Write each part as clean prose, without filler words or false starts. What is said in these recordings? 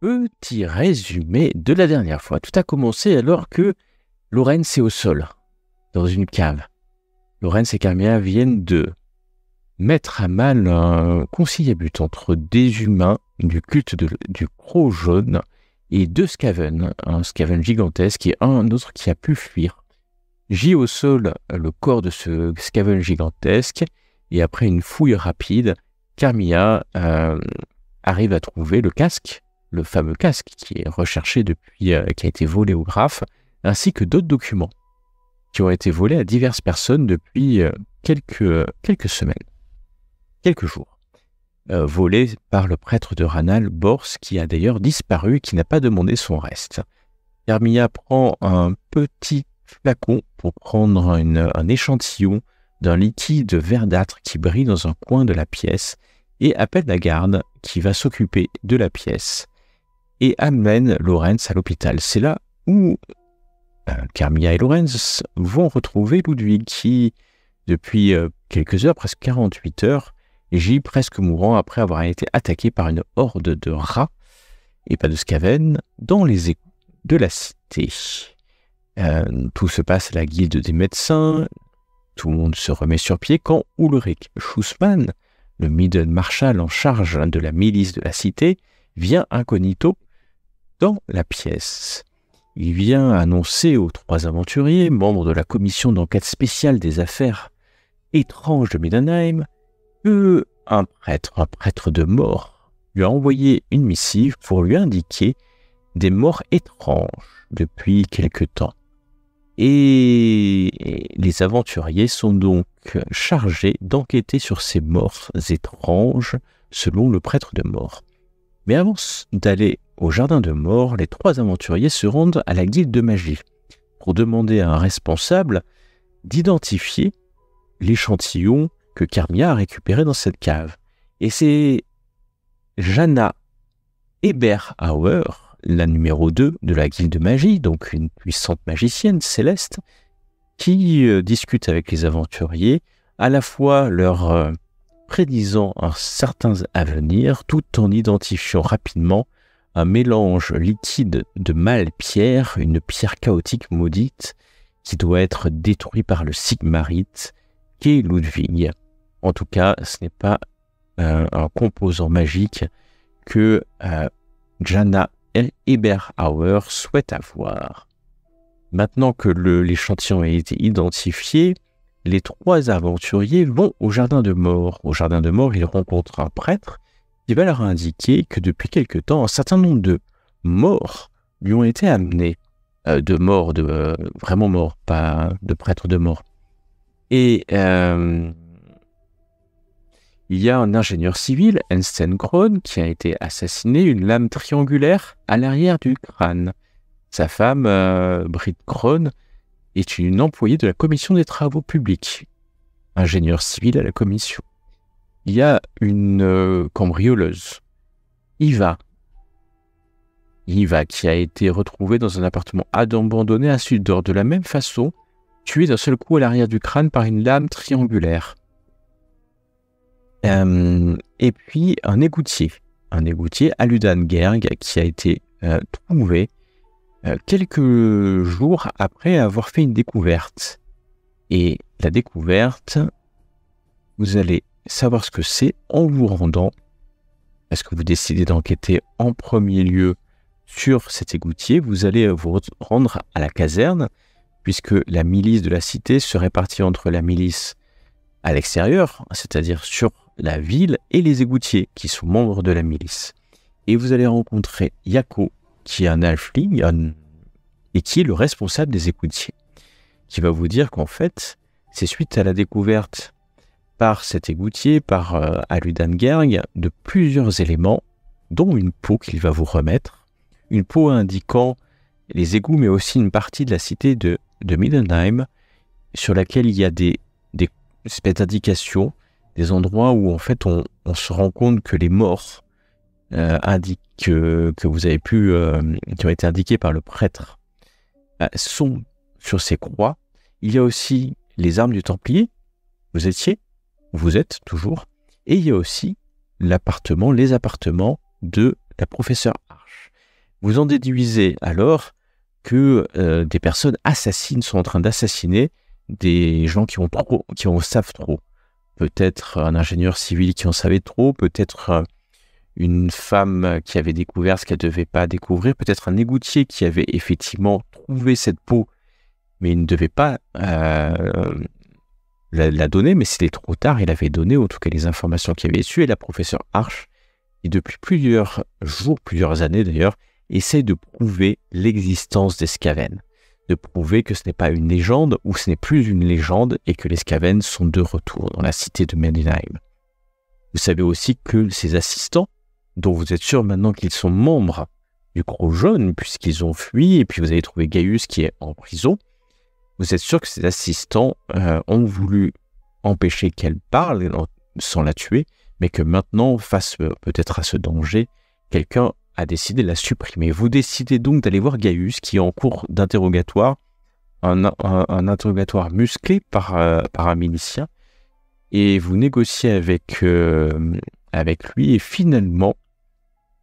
petit résumé de la dernière fois. Tout a commencé alors que Lorenz est au sol, dans une cave. Lorenz et Carmilla viennent de mettre à mal un conciliabule but entre des humains du culte du croc jaune et deux Scaven, un Scaven gigantesque et un autre qui a pu fuir. Gît au sol le corps de ce Scaven gigantesque et après une fouille rapide, Carmilla arrive à trouver le casque, le fameux casque qui est recherché depuis, qui a été volé au Graf, ainsi que d'autres documents qui ont été volés à diverses personnes depuis quelques semaines, quelques jours, volés par le prêtre de Ranal, Bors, qui a d'ailleurs disparu, qui n'a pas demandé son reste. Carmilla prend un petit flacon pour prendre un échantillon d'un liquide verdâtre qui brille dans un coin de la pièce et appelle la garde qui va s'occuper de la pièce et amène Lorenz à l'hôpital. C'est là où Carmilla et Lorenz vont retrouver Ludwig qui, depuis quelques heures, presque 48 heures, gît presque mourant après avoir été attaqué par une horde de rats, et pas de Scaven, dans les égouts de la cité. Tout se passe à la guilde des médecins, tout le monde se remet sur pied quand Ulrich Schussmann, le Middenmarschall en charge de la milice de la cité, vient incognito dans la pièce. Il vient annoncer aux trois aventuriers, membres de la commission d'enquête spéciale des affaires étranges de Middenheim, que un prêtre de mort, lui a envoyé une missive pour lui indiquer des morts étranges depuis quelque temps. Et les aventuriers sont donc chargés d'enquêter sur ces morts étranges selon le prêtre de mort. Mais avant d'aller au jardin de mort, les trois aventuriers se rendent à la guilde de magie pour demander à un responsable d'identifier l'échantillon que Carmilla a récupéré dans cette cave. Et c'est Jana Eberhauer, la numéro 2 de la guilde de magie, donc une puissante magicienne céleste, qui discute avec les aventuriers, à la fois leur prédisant un certain avenir, tout en identifiant rapidement un mélange liquide de mâle-pierre, une pierre chaotique maudite, qui doit être détruite par le Sigmarite, qu'est Ludwig. En tout cas, ce n'est pas un composant magique que Jana Eberhauer souhaite avoir. Maintenant que l'échantillon a été identifié, les trois aventuriers vont au jardin de mort. Au jardin de mort, ils rencontrent un prêtre qui va leur indiquer que depuis quelque temps, un certain nombre de morts lui ont été amenés. Vraiment morts, pas de prêtres de mort. Et il y a un ingénieur civil, Einstein Krohn, qui a été assassiné, une lame triangulaire à l'arrière du crâne. Sa femme, Britt Krohn, est une employée de la commission des travaux publics, ingénieur civil à la commission. Il y a une cambrioleuse, Yva, qui a été retrouvée dans un appartement abandonné à Sudor, de la même façon, tuée d'un seul coup à l'arrière du crâne par une lame triangulaire. Et puis un égoutier, Aludan Gerg, qui a été trouvé quelques jours après avoir fait une découverte. Et la découverte, vous allez savoir ce que c'est en vous rendant, parce que vous décidez d'enquêter en premier lieu sur cet égoutier, vous allez vous rendre à la caserne, puisque la milice de la cité se répartit entre la milice à l'extérieur, c'est-à-dire sur la ville, et les égoutiers, qui sont membres de la milice. Et vous allez rencontrer Yako, qui est un halfling, et qui est le responsable des égoutiers, qui va vous dire qu'en fait, c'est suite à la découverte par cet égoutier, par Aludan Gerg, de plusieurs éléments, dont une peau qu'il va vous remettre, une peau indiquant les égouts, mais aussi une partie de la cité de Middenheim, sur laquelle il y a des espèces d'indications, des endroits où en fait on se rend compte que les morts qui ont été indiqués par le prêtre sont sur ces croix. Il y a aussi les armes du Templier, vous êtes toujours, et il y a aussi les appartements de la professeure Arche. Vous en déduisez alors que des personnes assassines sont en train d'assassiner des gens qui en savent trop. Peut-être un ingénieur civil qui en savait trop, peut-être une femme qui avait découvert ce qu'elle ne devait pas découvrir, peut-être un égoutier qui avait effectivement trouvé cette peau, mais il ne devait pas la donner, mais c'était trop tard, il avait donné en tout cas les informations qu'il avait dessus, et la professeure Arche, et depuis plusieurs jours, plusieurs années d'ailleurs, essaie de prouver l'existence des Scaven, de prouver que ce n'est pas une légende ou ce n'est plus une légende et que les Scaven sont de retour dans la cité de Middenheim. Vous savez aussi que ces assistants, dont vous êtes sûr maintenant qu'ils sont membres du gros jaune puisqu'ils ont fui et puis vous avez trouvé Gaius qui est en prison, vous êtes sûr que ces assistants ont voulu empêcher qu'elle parle sans la tuer, mais que maintenant, face peut-être à ce danger, quelqu'un a décidé de la supprimer. Vous décidez donc d'aller voir Gaius, qui est en cours d'interrogatoire, un interrogatoire musclé par un milicien, et vous négociez avec lui, et finalement,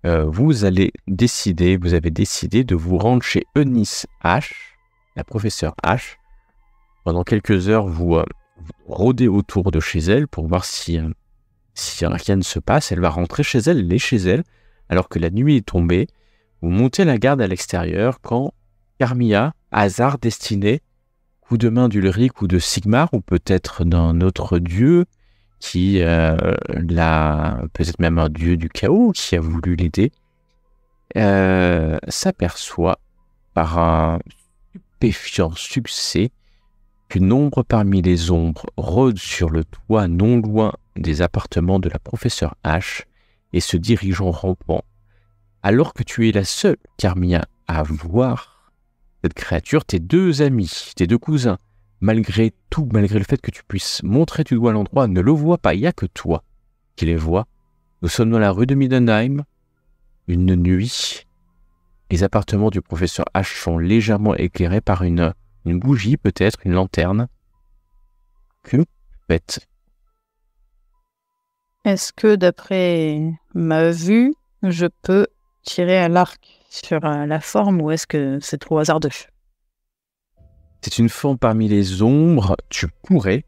vous avez décidé de vous rendre chez Eunice H, la professeure H. Pendant quelques heures, vous rôdez autour de chez elle pour voir si rien ne se passe. Elle va rentrer chez elle, elle est chez elle, alors que la nuit est tombée. Vous montez la garde à l'extérieur quand Carmilla, hasard destiné, coup de main d'Ulrich ou de Sigmar, ou peut-être d'un autre dieu, qui peut-être même un dieu du chaos qui a voulu l'aider, s'aperçoit par un stupéfiant succès qu'une ombre parmi les ombres rôde sur le toit non loin des appartements de la professeure H et se dirige en rampant. Alors que tu es la seule, Carmilla, à voir cette créature, tes deux amis, tes deux cousins, malgré tout, malgré le fait que tu puisses montrer du doigt l'endroit, ne le voient pas, il n'y a que toi qui les vois. Nous sommes dans la rue de Middenheim, une nuit. Les appartements du professeur H sont légèrement éclairés par une bougie, peut-être, une lanterne. Que faites-vous ? Est-ce que, d'après ma vue, je peux tirer à l'arc sur la forme ou est-ce que c'est trop hasardeux? C'est une forme parmi les ombres. Tu pourrais,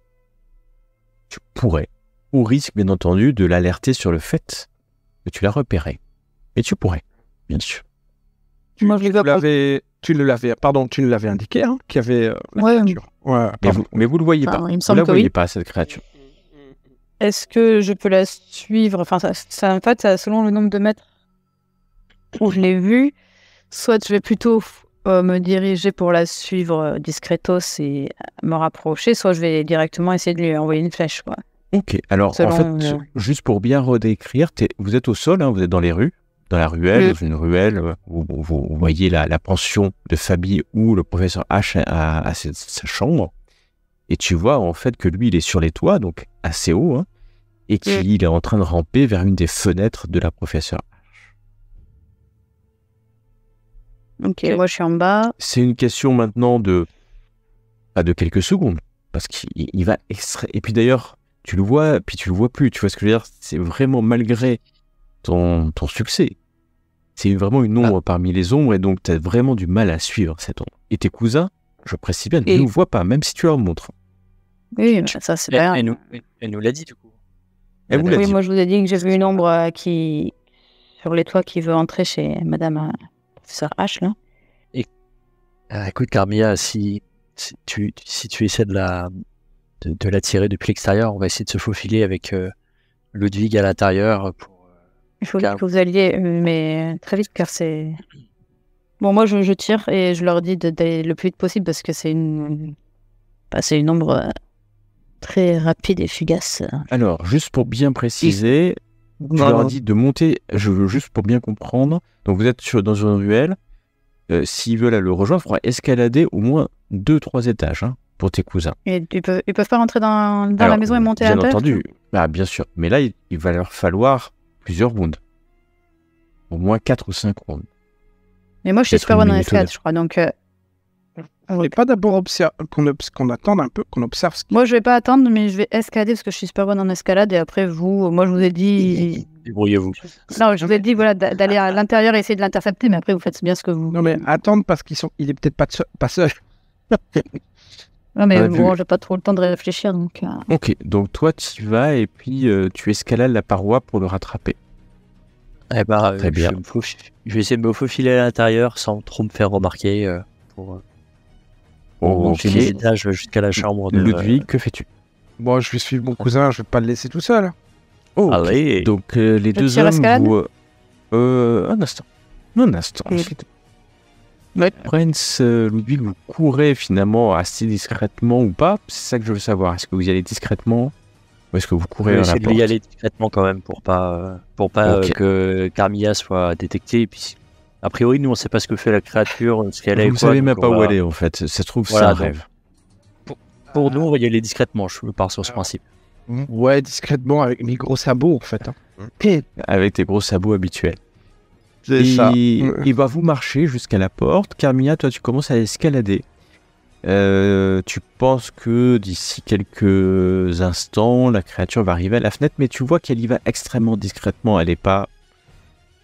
au risque, bien entendu, de l'alerter sur le fait que tu l'as repéré. Mais tu pourrais, bien sûr. Tu l'avais indiqué, hein, qu'il y avait la créature. Ouais, mais vous ne le voyez pas. Il me semble que vous ne la voyez pas, cette créature. Est-ce que je peux la suivre? Enfin, ça, selon le nombre de mètres où je l'ai vue, soit je vais plutôt me diriger pour la suivre discretos et me rapprocher, soit je vais directement essayer de lui envoyer une flèche. Quoi. Ok, alors selon, en fait, juste pour bien redécrire, vous êtes au sol, hein, vous êtes dans les rues, dans la ruelle, dans une ruelle, vous voyez la pension de famille où le professeur H a sa chambre. Et tu vois en fait que lui, il est sur les toits, donc assez haut, hein, et qu'il est en train de ramper vers une des fenêtres de la professeure H. Ok, moi je suis en bas. C'est une question maintenant de quelques secondes, parce qu'il va extraire. Et puis d'ailleurs, tu le vois, puis tu le vois plus. Tu vois ce que je veux dire? C'est vraiment malgré ton succès. C'est vraiment une ombre parmi les ombres, et donc tu as vraiment du mal à suivre cette ombre. Et tes cousins, je précise bien, ne nous voient pas, même si tu leur montres. Oui, ça c'est bien. Elle nous l'a dit du coup. Oui, moi je vous ai dit que j'ai vu une ombre qui sur les toits qui veut entrer chez Madame Professeur H là. Et écoute Carmilla, si tu essaies de la tirer depuis l'extérieur, on va essayer de se faufiler avec Ludwig à l'intérieur. Il faut que vous alliez, mais très vite car c'est. Bon, moi je tire et je leur dis d'aller le plus vite possible parce que c'est une ombre très rapide et fugace. Alors, juste pour bien préciser, leur dis de monter, je veux juste pour bien comprendre, donc vous êtes dans une ruelle, s'ils veulent le rejoindre, il faudra escalader au moins 2-3 étages hein, pour tes cousins. Et ils peuvent pas rentrer dans alors, la maison et monter à la bien entendu, ah, bien sûr, mais là il va leur falloir plusieurs rounds, au moins 4 ou 5 rounds. Mais moi je suis super bonne en escalade, je crois, donc On n'est pas d'abord qu'on attende un peu, qu'on observe ce qui... Moi, je vais pas attendre, mais je vais escalader parce que je suis super bonne en escalade. Et après, vous, moi, je vous ai dit... Débrouillez-vous. Non, je vous ai dit voilà, d'aller à l'intérieur et essayer de l'intercepter, mais après, vous faites bien ce que vous... Non, mais attendre parce qu'il n'est peut-être pas seul. Non, mais bon, j'ai pas trop le temps de réfléchir, donc... Ok, donc toi, tu vas et puis tu escalades la paroi pour le rattraper. Eh ben, très bien. Je vais essayer de me faufiler à l'intérieur sans trop me faire remarquer pour... Oh, okay. Jusqu'à la chambre de Ludwig, que fais-tu? Bon, je vais suivre mon cousin, je vais pas le laisser tout seul. Oh, okay. Donc les deux hommes vous... Un instant. Ouais. Prince Ludwig, vous courez finalement assez discrètement ou pas? C'est ça que je veux savoir. Est-ce que vous y allez discrètement ou est-ce que vous courez vers la porte? Y aller discrètement quand même pour pas okay. Que Carmilla soit détectée et puis... A priori, nous, on ne sait pas ce que fait la créature, ce qu'elle est. Vous ne savez même pas où elle est, en fait. Ça se trouve, voilà, c'est un rêve. Pour nous, on va y aller discrètement, je pars sur ce principe. Ouais, discrètement, avec mes gros sabots, en fait. Hein. Avec tes gros sabots habituels. C'est ça. Il va vous marcher jusqu'à la porte. Carmilla, toi, tu commences à escalader. Tu penses que d'ici quelques instants, la créature va arriver à la fenêtre, mais tu vois qu'elle y va extrêmement discrètement. Elle n'est pas...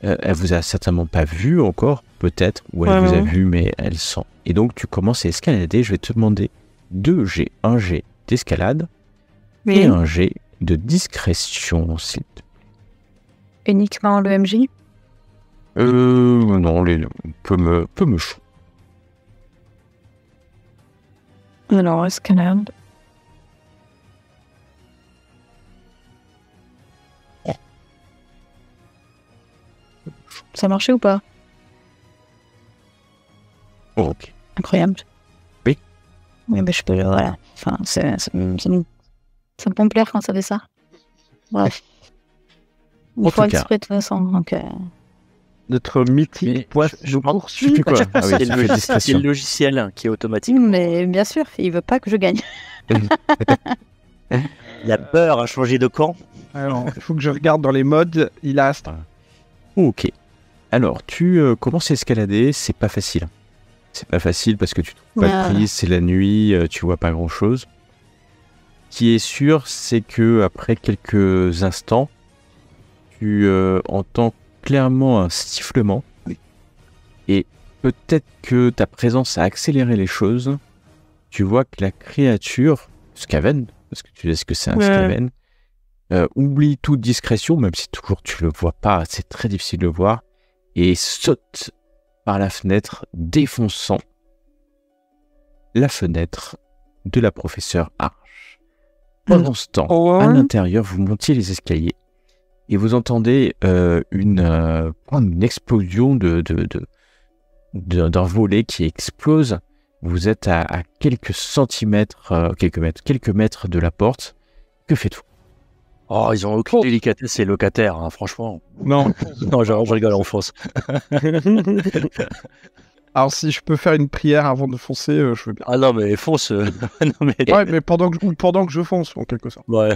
elle vous a certainement pas vu encore, peut-être, ou elle vous a vu, mais elle sent. Et donc, tu commences à escalader. Je vais te demander 2 jets, un jet d'escalade et un jet de discrétion, s'il te plaît. Uniquement le MJ? Non, peut me chou. Alors, escalade. Ça marchait ou pas? Ok. Incroyable. Oui. Oui, ben je peux le... Voilà. Enfin, ça me plaire quand ça fait ça. Bref. Il faut exprès de toute façon. Donc, notre mythique poisson de course. Je sais plus quoi. Ah oui, c'est le logiciel qui est automatique. Mais bien sûr, il veut pas que je gagne. Il a peur à changer de camp. Alors, il faut que je regarde dans les modes. Il a... Ok. Alors, tu commences à escalader, c'est pas facile. C'est pas facile parce que tu trouves pas de prise, c'est la nuit, tu vois pas grand-chose. Ce qui est sûr, c'est que après quelques instants, tu entends clairement un sifflement. Et peut-être que ta présence a accéléré les choses. Tu vois que la créature, Scaven, parce que tu sais ce que c'est un Scaven, oublie toute discrétion, même si toujours tu le vois pas, c'est très difficile de le voir. Et saute par la fenêtre, défonçant la fenêtre de la professeure Arche. Pendant ce temps, à l'intérieur, vous montiez les escaliers et vous entendez une explosion d'un volet qui explose. Vous êtes à quelques centimètres, quelques mètres de la porte. Que faites-vous? Oh, ils ont aucune délicatesse, ces locataires, hein, franchement. Non. Non, je rigole, on fonce. Alors, si je peux faire une prière avant de foncer, je veux bien. Ah non, mais fonce. Ouais, mais pendant que je fonce, en quelque sorte. Ouais.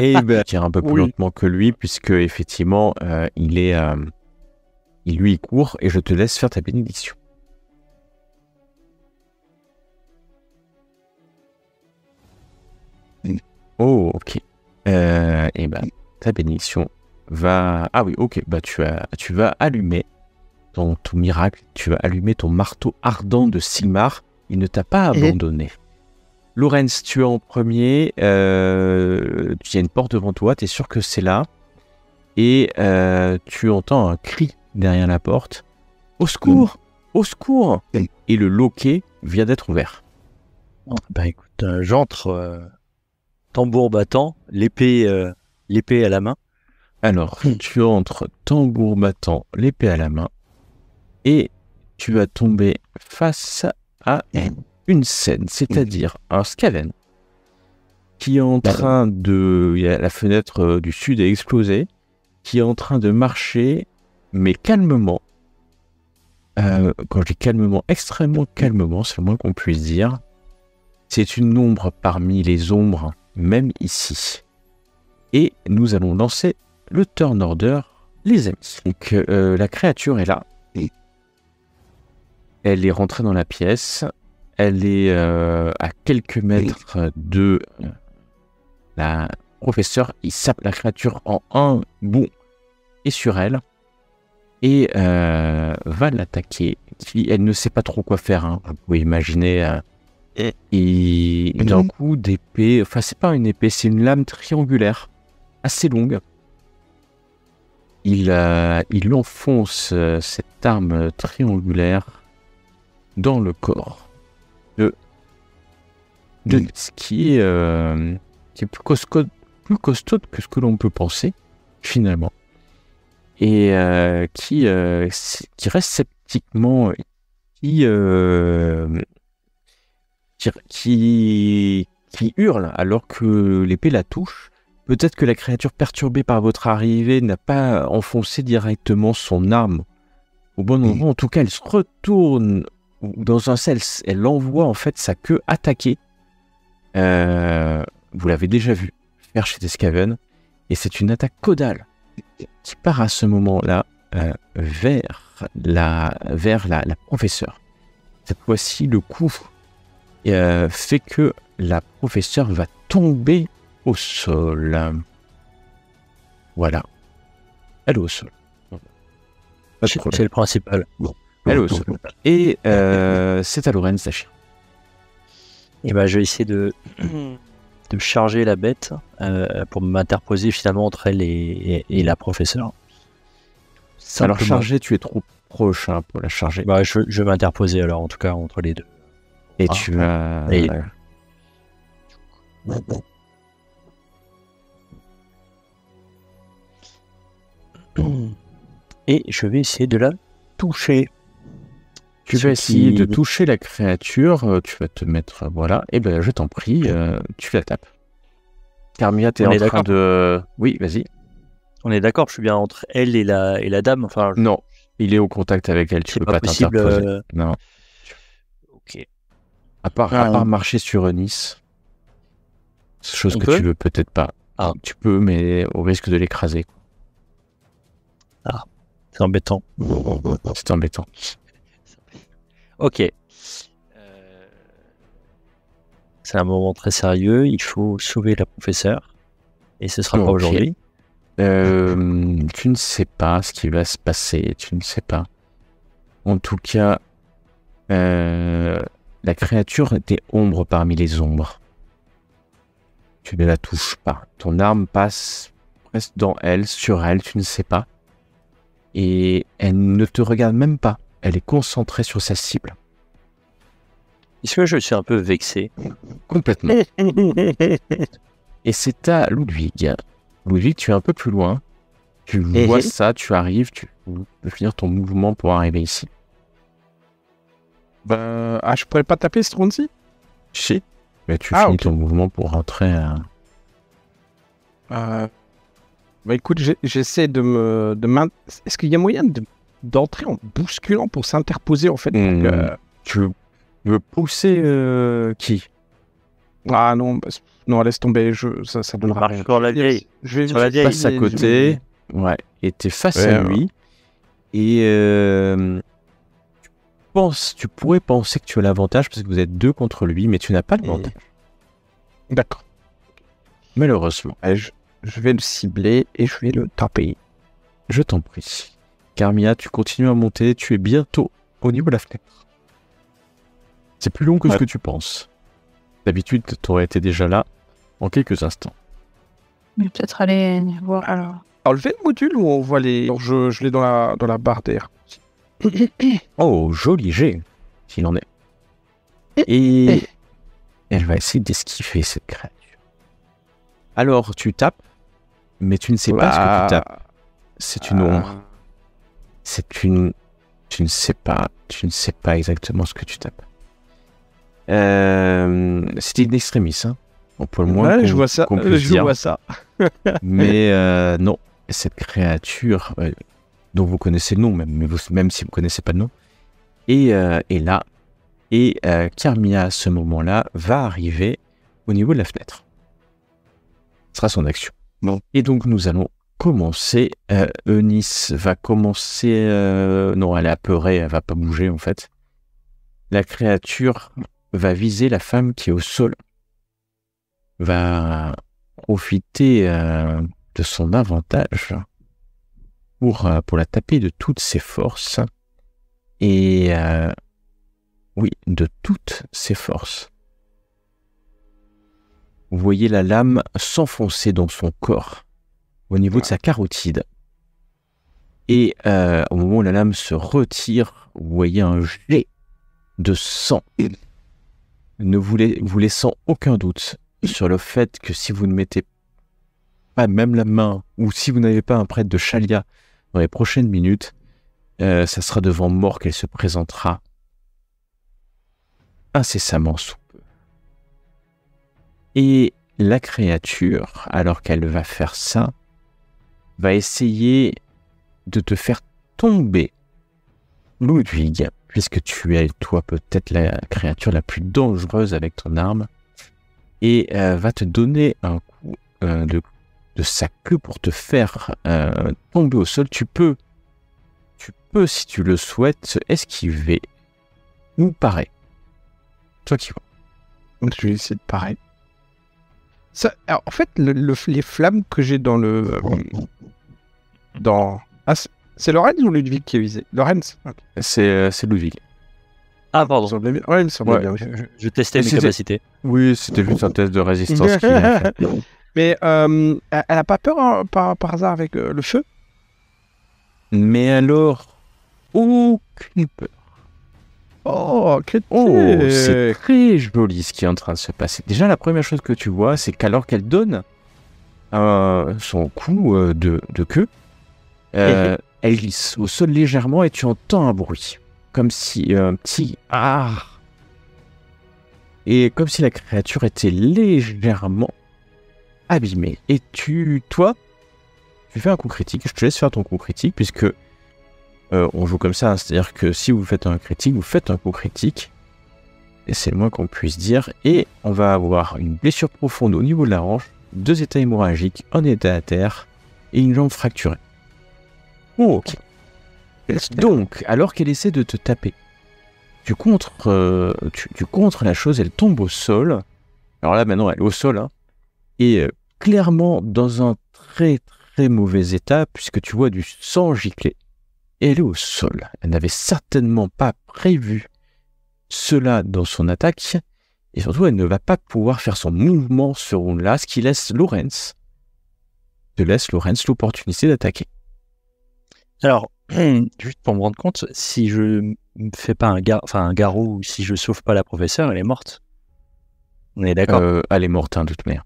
Et ben, tire un peu plus lentement que lui, puisque, effectivement, il est... lui, il court, et je te laisse faire ta bénédiction. Oh, ok. Et ben, ta bénédiction va... Ah oui, ok, bah tu vas allumer ton miracle, tu vas allumer ton marteau ardent de Sigmar, il ne t'a pas abandonné. Lorenz, tu es en premier, tu as une porte devant toi, tu es sûr que c'est là, et tu entends un cri derrière la porte, au secours, au secours, et le loquet vient d'être ouvert. Bah écoute, j'entre... tambour battant, l'épée à la main. Alors, tu entres tambour battant, l'épée à la main, et tu vas tomber face à une scène, c'est-à-dire un Scaven qui est en train de... La fenêtre du sud est explosée, qui est en train de marcher, mais calmement. Quand je dis calmement, extrêmement calmement, c'est le moins qu'on puisse dire. C'est une ombre parmi les ombres, même ici. Et nous allons lancer le turn order, les amis. Donc la créature est là. Elle est rentrée dans la pièce. Elle est à quelques mètres de la professeure. Il sape la créature en un bond et sur elle. Et va l'attaquer. Elle ne sait pas trop quoi faire. Hein. Vous pouvez imaginer. Et d'un coup d'épée. Enfin, c'est pas une épée, c'est une lame triangulaire, assez longue. Il enfonce cette arme triangulaire dans le corps de ce qui est plus costaud que ce que l'on peut penser finalement. Et qui reste sceptiquement, qui hurle alors que l'épée la touche. Peut-être que la créature perturbée par votre arrivée n'a pas enfoncé directement son arme au bon endroit. En tout cas, elle se retourne dans un sens. Elle envoie en fait sa queue attaquer. Vous l'avez déjà vu faire chez des Scaven. Et c'est une attaque caudale qui part à ce moment-là vers la professeure. Cette fois-ci, le coup fait que la professeure va tomber au sol. Voilà. Elle est au sol. C'est le principal. Bon. Elle est au sol. Et c'est à Lorenz, sachez. Et ben, je vais essayer de charger la bête pour m'interposer finalement entre elle et la professeure. Simplement. Alors charger, tu es trop proche hein, pour la charger. Bah, je vais m'interposer alors en tout cas entre les deux. Et ah, tu vas... Et... Et je vais essayer de la toucher. Tu vas essayer de toucher la créature, tu vas te mettre... Voilà, et ben je t'en prie, tu la tapes. Carmilla, t'es en train de... Oui, vas-y. On est d'accord, je suis bien entre elle et la dame. Enfin, non, il est au contact avec elle, tu peux pas t'interposer. Non. Ok. À part marcher sur Nice. Chose que tu veux peut-être pas. Ah. Tu peux, mais au risque de l'écraser. Ah, c'est embêtant. C'est embêtant. Ok. C'est un moment très sérieux. Il faut sauver la professeure. Et ce sera pas aujourd'hui. Tu ne sais pas ce qui va se passer. Tu ne sais pas. En tout cas, la créature était ombre parmi les ombres. Tu ne la touches pas. Ton arme passe presque dans elle, sur elle. Tu ne sais pas. Et elle ne te regarde même pas. Elle est concentrée sur sa cible. Est-ce que je suis un peu vexé? Complètement. Et c'est à Ludwig. Ludwig, tu es un peu plus loin. Tu vois ça, tu arrives, tu peux finir ton mouvement pour arriver ici. Ben, ah, je pourrais pas taper ce round-ci? Si. Mais tu finis ton mouvement pour rentrer à... Bah écoute, j'essaie de me... Est-ce qu'il y a moyen d'entrer en bousculant pour s'interposer en fait tu veux pousser qui? Ah non, non, laisse tomber, ça donnera rien. Sur la vieille. Je passe à côté, ouais, et t'es face à lui, et tu pourrais penser que tu as l'avantage parce que vous êtes deux contre lui, mais tu n'as pas l'avantage. D'accord. Malheureusement. Allez, je vais le cibler et je vais le taper. Je t'en prie. Carmilla, tu continues à monter, tu es bientôt au niveau de la fenêtre. C'est plus long que ce que tu penses. D'habitude, tu aurais été déjà là en quelques instants. Mais peut-être aller voir alors. Enlever le module ou on voit les... Non, je l'ai dans la barre d'air. Oh, joli jet, s'il en est. Et elle va essayer d'esquiver cette créature. Alors, tu tapes, mais tu ne sais pas ce que tu tapes. C'est une ombre. C'est une... Tu ne sais pas exactement ce que tu tapes. C'était une extrémiste, hein. Pour le moins, je vois ça. Je vois ça. Mais non, cette créature dont vous connaissez le nom, même si vous ne connaissez pas le nom, est là. Et Carmilla, à ce moment-là, va arriver au niveau de la fenêtre. Ce sera son action. Bon. Et donc, nous allons commencer. Eunice va commencer... non, elle est apeurée, elle ne va pas bouger, en fait. La créature va viser la femme qui est au sol, va profiter de son avantage pour la taper de toutes ses forces. Et oui, de toutes ses forces. Vous voyez la lame s'enfoncer dans son corps, au niveau de sa carotide. Et au moment où la lame se retire, vous voyez un jet de sang, ne vous laissant aucun doute sur le fait que si vous ne mettez pas même la main, ou si vous n'avez pas un prêtre de Chalia dans les prochaines minutes, ça sera devant mort qu'elle se présentera incessamment sous peu. Et la créature, alors qu'elle va faire ça, va essayer de te faire tomber, Ludwig, puisque tu es, toi, peut-être la créature la plus dangereuse avec ton arme, et va te donner un coup de sa queue pour te faire tomber au sol. Tu peux, si tu le souhaites, esquiver ou parer. Toi qui vois. Je vais essayer de parer. Ça, alors, en fait, les flammes que j'ai dans le... Ah, c'est Lorenz ou Ludwig qui est visé? Lorenz. Okay. C'est Ludwig. Ah, pardon. Ouais, il me semblait bien. Je testais mes capacités. Oui, c'était juste un test de résistance. Qui fait. Mais elle n'a pas peur, hein, par hasard, avec le feu? Mais alors, aucune peur. Oh, c'est très joli ce qui est en train de se passer. Déjà, la première chose que tu vois, c'est qu'alors qu'elle donne son coup de queue, elle glisse au sol légèrement et tu entends un bruit. Comme si un petit « Ah !» Et comme si la créature était légèrement abîmée. Et toi, tu fais un coup critique. Je te laisse faire ton coup critique puisque on joue comme ça. Hein, c'est-à-dire que si vous faites un critique, vous faites un coup critique. Et c'est le moins qu'on puisse dire. Et on va avoir une blessure profonde au niveau de la hanche, deux états hémorragiques, un état à terre et une jambe fracturée. Oh, ok. Donc, alors qu'elle essaie de te taper, tu contres la chose, elle tombe au sol. Alors là, maintenant, elle est au sol. Hein, et clairement, dans un très, très mauvais état, puisque tu vois du sang gicler. Et elle est au sol. Elle n'avait certainement pas prévu cela dans son attaque. Et surtout, elle ne va pas pouvoir faire son mouvement ce round-là, ce qui laisse Lorenz l'opportunité d'attaquer. Alors, juste pour me rendre compte, si je ne fais pas un garrot ou si je sauve pas la professeure, elle est morte. On est d'accord? Elle est morte, hein, de toute manière.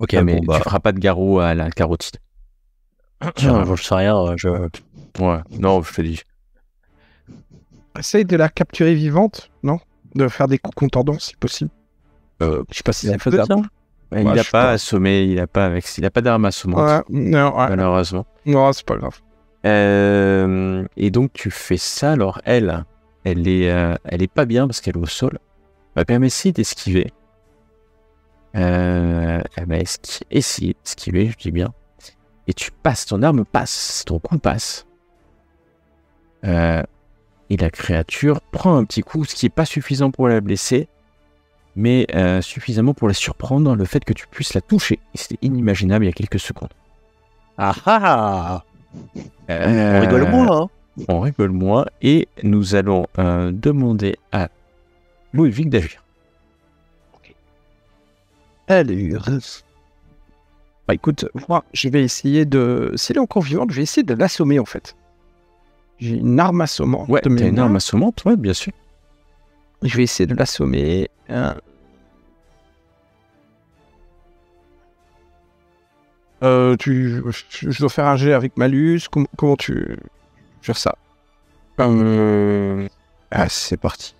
Ok, ah, mais bon, bah... tu feras pas de garrot à la carotide. Je sais rien. Ouais, non, je te dis. Essaye de la capturer vivante, non? De faire des coups contendants, si possible. Je sais pas si c'est faisable. Il n'a pas assommé, il n'a pas d'arme assommante. Ouais, non, ouais. Malheureusement. Non, c'est pas grave. Et donc tu fais ça, alors elle est pas bien parce qu'elle est au sol. Elle va essayer d'esquiver. Elle va essayer d'esquiver, je dis bien. Et tu passes, ton arme passe, ton coup passe. Et la créature prend un petit coup, ce qui n'est pas suffisant pour la blesser, mais suffisamment pour la surprendre, le fait que tu puisses la toucher. C'était inimaginable il y a quelques secondes. Ah ah! On rigole moins, hein. On rigole moins et nous allons demander à Ludwig d'agir. Ok. Alors, bah écoute, moi je vais essayer de... S'il est encore vivante, je vais essayer de l'assommer en fait. J'ai une arme assommante. Ouais, t'as une arme assommante, ouais, bien sûr. Je vais essayer de l'assommer. Je dois faire un jet avec malus. Comment tu gères ça? Ah, c'est parti.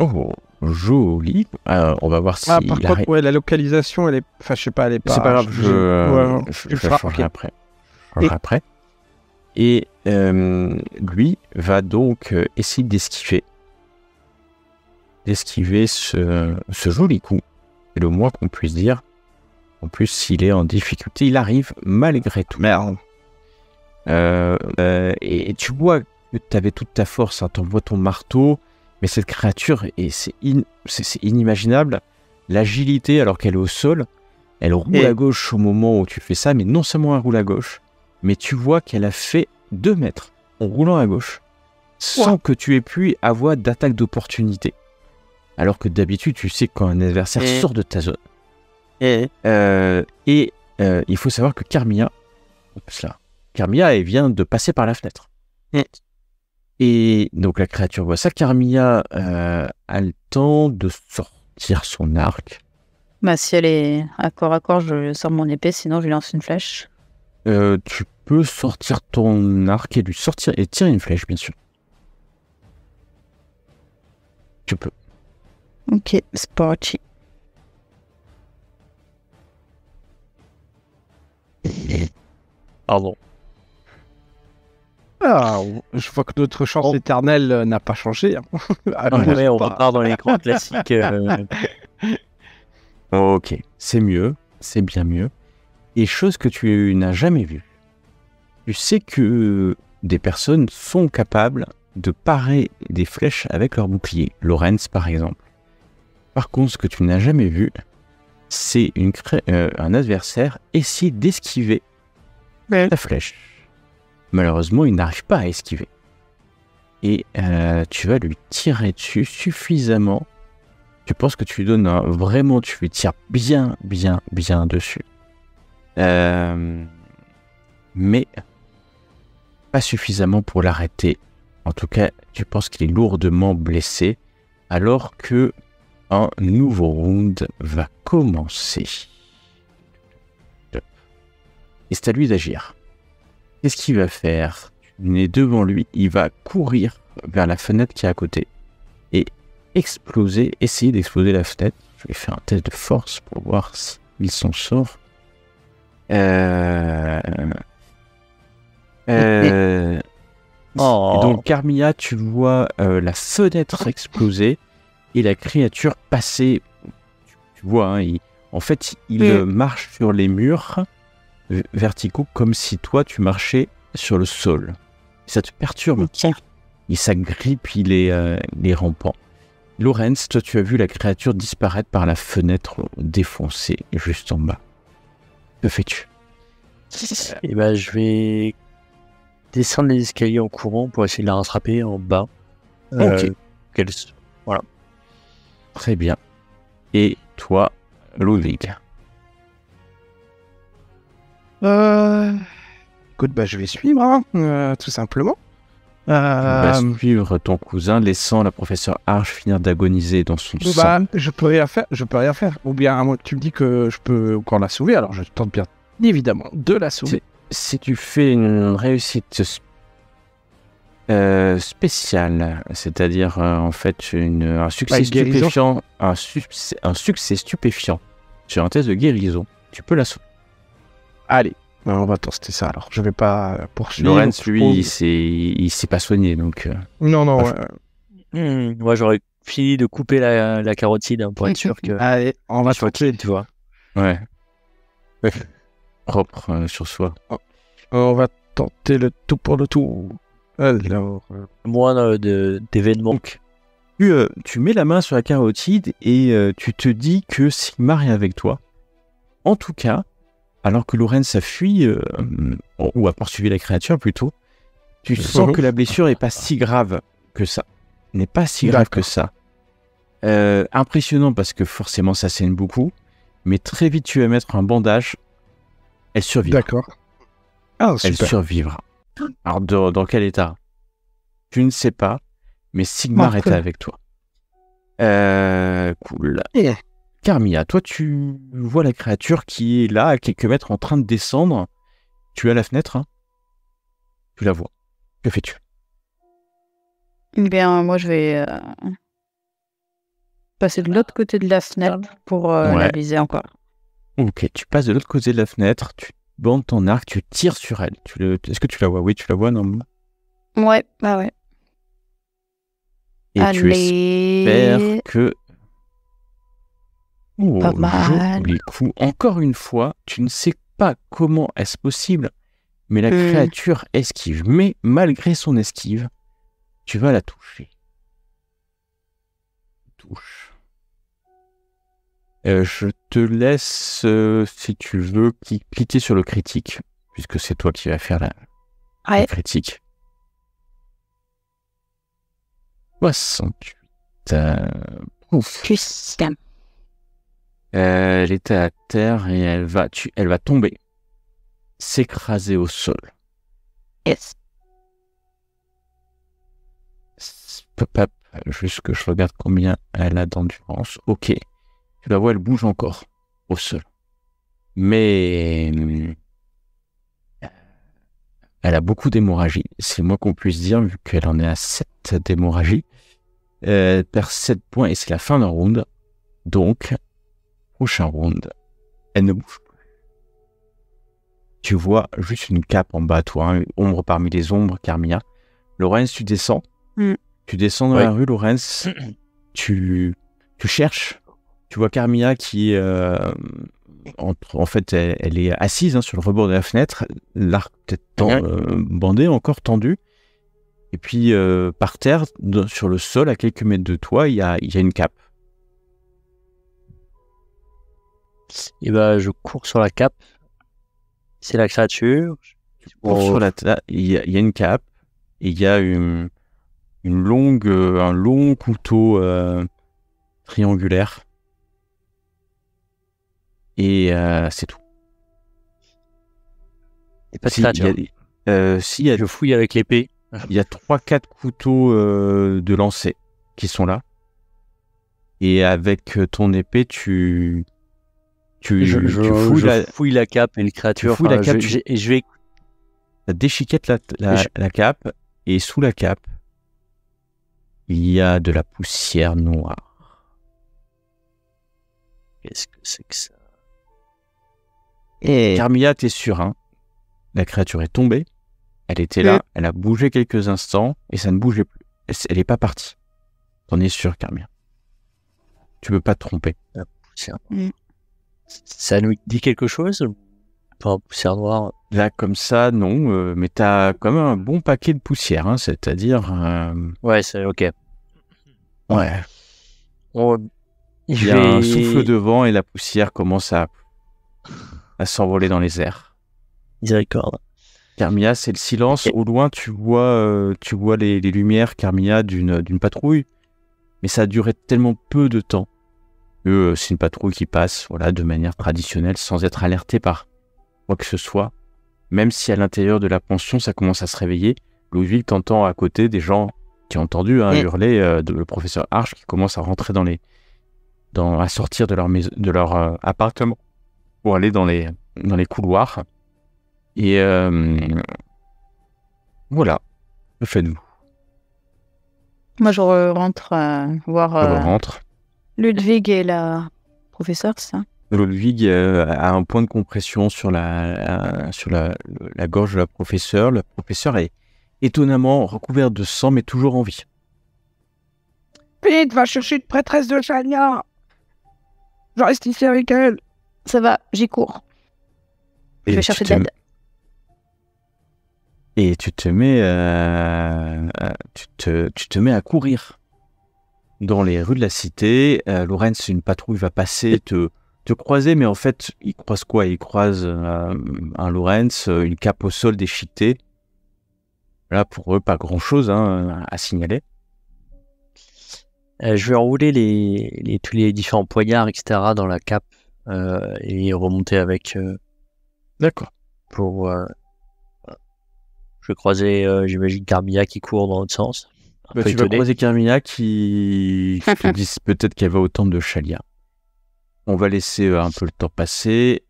Oh, joli. On va voir si... Ah, par contre, ouais, la localisation, elle est... Enfin, je sais pas, elle est pas... C'est pas grave, je vais changer après. Et lui va donc essayer d'esquiver. D'esquiver ce joli coup. C'est le moins qu'on puisse dire. En plus, s'il est en difficulté, il arrive malgré tout. Merde. Et tu vois T'avais toute ta force, hein, t'envoies ton marteau, mais cette créature, c'est inimaginable. L'agilité, alors qu'elle est au sol, elle roule à gauche au moment où tu fais ça, mais non seulement elle roule à gauche, mais tu vois qu'elle a fait 2 mètres en roulant à gauche, sans que tu aies pu avoir d'attaque d'opportunité. Alors que d'habitude, tu sais que quand un adversaire sort de ta zone. Et il faut savoir que Carmilla, elle vient de passer par la fenêtre. Et donc la créature voit ça. Carmilla a le temps de sortir son arc. Bah, si elle est à corps, je sors mon épée, sinon je lui lance une flèche. Tu peux sortir ton arc et lui sortir et tirer une flèche, bien sûr. Tu peux. Ok, c'est parti. Pardon. Ah, je vois que notre chance éternelle n'a pas changé. On repart dans les grands classiques. Ok, c'est mieux, c'est bien mieux. Et chose que tu n'as jamais vue. Tu sais que des personnes sont capables de parer des flèches avec leur bouclier. Lorenz, par exemple. Par contre, ce que tu n'as jamais vu, c'est un adversaire essayer d'esquiver la flèche. Malheureusement, il n'arrive pas à esquiver. Et tu vas lui tirer dessus suffisamment. Tu penses que tu lui donnes un... Vraiment, tu lui tires bien, bien, bien dessus. Mais pas suffisamment pour l'arrêter. En tout cas, tu penses qu'il est lourdement blessé. Alors que un nouveau round va commencer. Et c'est à lui d'agir. Qu'est-ce qu'il va faire? Il est devant lui, il va courir vers la fenêtre qui est à côté et exploser, essayer d'exploser la fenêtre. Je vais faire un test de force pour voir s'il s'en sort. Et donc Carmilla, tu vois la fenêtre exploser et la créature passer. Tu vois, hein, en fait, il marche sur les murs verticaux comme si toi tu marchais sur le sol. Ça te perturbe. Et ça grippe les rampants. Lorenz, toi tu as vu la créature disparaître par la fenêtre défoncée juste en bas. Que fais-tu? Eh ben, je vais descendre les escaliers en courant pour essayer de la rattraper en bas. Voilà. Très bien. Et toi, Ludwig? Écoute, bah, je vais suivre, hein, tout simplement. Tu vas suivre ton cousin, laissant la professeure Arche finir d'agoniser dans son sang. Je peux rien faire. Ou bien, moi, tu me dis que je peux encore la sauver, alors je tente bien évidemment de la sauver. Si tu fais une réussite spéciale, c'est-à-dire en fait un succès stupéfiant, un succès stupéfiant sur un test de guérison, tu peux la sauver. Allez, on va tester ça alors. Je vais pas poursuivre. Lorenz, lui, il s'est pas soigné, donc... Non. Moi, j'aurais fini de couper la carotide hein, pour être sûr que... Allez, on va tenter, tu vois. Ouais. Propre sur soi. Oh. On va tenter le tout pour le tout. Alors... Moins d'événements. Tu mets la main sur la carotide et tu te dis que Sigmar est avec toi. En tout cas... Alors que Lorenz a fui, ou a poursuivi la créature plutôt, tu sens que la blessure n'est pas si grave que ça. N'est pas si grave que ça. Impressionnant parce que forcément ça saigne beaucoup, mais très vite tu vas mettre un bandage, elle survivra. D'accord. Ah, super. Elle survivra. Alors dans quel état? Tu ne sais pas, mais Sigmar était avec toi. Cool. Yeah. Carmilla, toi tu vois la créature qui est là à quelques mètres en train de descendre. Tu as la fenêtre, hein? Tu la vois. Que fais-tu? Bien, moi je vais passer de l'autre côté de la fenêtre pour la viser encore. Ok, tu passes de l'autre côté de la fenêtre, tu bandes ton arc, tu tires sur elle. Est-ce que tu la vois? Oui, tu la vois, non? Ouais, bah ouais. Et tu espères que... Oh, joli coup. Encore une fois, tu ne sais pas comment est-ce possible, mais la créature esquive. Mais malgré son esquive, Tu vas la toucher. Touche. Je te laisse, si tu veux, cliquer sur le critique, puisque c'est toi qui vas faire la critique. 68. Ouf. Elle était à terre et elle va tomber, s'écraser au sol. Yes. Pop-up, juste que je regarde combien elle a d'endurance. Ok. Tu la vois, elle bouge encore au sol. Mais elle a beaucoup d'hémorragie. C'est moins qu'on puisse dire, vu qu'elle en est à 7 d'hémorragie. Elle perd 7 points et c'est la fin d'un round. Donc, prochain round, elle ne bouge plus. Tu vois juste une cape en bas à toi, hein, ombre parmi les ombres, Carmilla. Lorenz, tu descends. Mm. Tu descends dans la rue, Lorenz. Tu cherches. Tu vois Carmilla qui, en fait, elle est assise hein, sur le rebord de la fenêtre, l'arc peut-être bandé, encore tendu. Et puis, par terre, sur le sol, à quelques mètres de toi, il y a une cape. Et ben, je cours sur la cape. C'est la créature. Je cours sur la cape. Il y a une cape. Et il y a un long couteau triangulaire. Et c'est tout. Et pas de créature. Je fouille avec l'épée. Il y a 3-4 couteaux de lancer qui sont là. Et avec ton épée, tu fouilles la cape et une créature. Déchiquette la cape. Et sous la cape, il y a de la poussière noire. Qu'est-ce que c'est que ça? Et... Carmilla, t'es sûr, hein? La créature est tombée. Elle était là, elle a bougé quelques instants et ça ne bougeait plus. Elle n'est pas partie. T'en es sûr, Carmilla? Tu peux pas te tromper. La poussière noire. Ça nous dit quelque chose? Pas poussière noire. Là, comme ça, non. Mais t'as quand même un bon paquet de poussière, hein, c'est-à-dire... Ouais, c'est ok. Ouais. Il y a un souffle de vent et la poussière commence à s'envoler dans les airs. Direcorde. Carmilla, c'est le silence. Okay. Au loin, tu vois les lumières, Carmilla, d'une patrouille. Mais ça a duré tellement peu de temps que c'est une patrouille qui passe voilà, de manière traditionnelle, sans être alertée par quoi que ce soit. Même si à l'intérieur de la pension, ça commence à se réveiller, Ludwig t'entend à côté des gens qui ont entendu hein, hurler le professeur Arche qui commence à rentrer à sortir de leur maison, de leur appartement pour aller dans les couloirs. Et voilà, que faites-vous? Moi, je rentre voir Ludwig et la professeure, ça. Ludwig a un point de compression sur la gorge de la professeure. La professeure est étonnamment recouverte de sang, mais toujours en vie. Vite, va chercher une prêtresse de Chalia. Je reste ici avec elle. Ça va, j'y cours. Je vais chercher de l'aide. Et tu te mets à courir dans les rues de la cité. Lorenz, une patrouille va passer, te croiser, mais en fait, il croise quoi? Il croise un Lorenz, une cape au sol déchiquetée. Là, pour eux, pas grand-chose hein, à signaler. Je vais enrouler tous les différents poignards, etc. dans la cape et remonter avec... D'accord. Pour... je vais croiser, j'imagine, Carmilla qui court dans l'autre sens. Bah, tu vas croiser Carmilla qui te dit peut-être qu'elle va au temple de Chalia. On va laisser un peu le temps passer.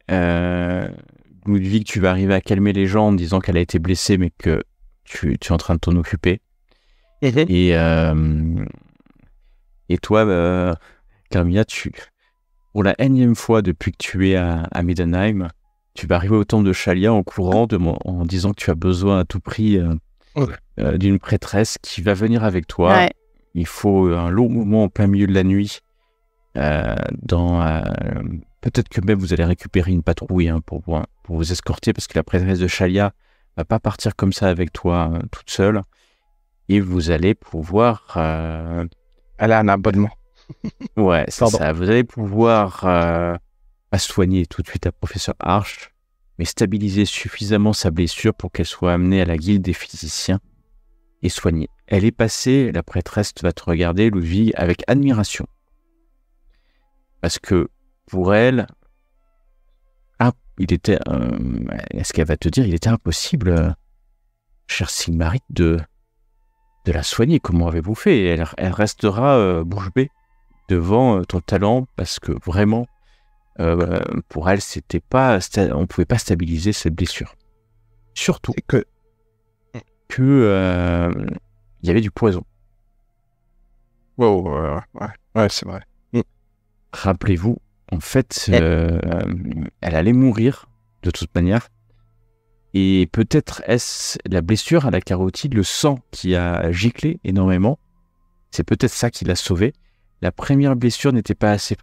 Ludwig, tu vas arriver à calmer les gens en disant qu'elle a été blessée, mais que tu es en train de t'en occuper. Et toi, Carmilla, pour la énième fois depuis que tu es à Middenheim, tu vas arriver au temple de Chalia en courant, en disant que tu as besoin à tout prix d'une prêtresse qui va venir avec toi. Ouais. Il faut un long moment en plein milieu de la nuit. Peut-être que même vous allez récupérer une patrouille hein, pour vous escorter, parce que la prêtresse de Chalia ne va pas partir comme ça avec toi toute seule. et vous allez pouvoir... Elle a un abonnement. Ouais, c'est ça. Vous allez pouvoir soigner tout de suite la professeure Arche, mais stabiliser suffisamment sa blessure pour qu'elle soit amenée à la guilde des physiciens et soignée. Elle est passée, la prêtresse va te regarder, Ludwig, avec admiration. Parce que pour elle, il était, est-ce qu'elle va te dire, il était impossible, cher Sigmarit, de la soigner. Comment avez-vous fait? Elle restera bouche bée devant ton talent, parce que vraiment, pour elle, c'était pas, on ne pouvait pas stabiliser cette blessure. Surtout que y avait du poison. Wow, ouais, c'est vrai. Rappelez-vous, en fait, elle allait mourir de toute manière. Et peut-être est-ce la blessure à la carotide, le sang qui a giclé énormément. C'est peut-être ça qui l'a sauvée. La première blessure n'était pas assez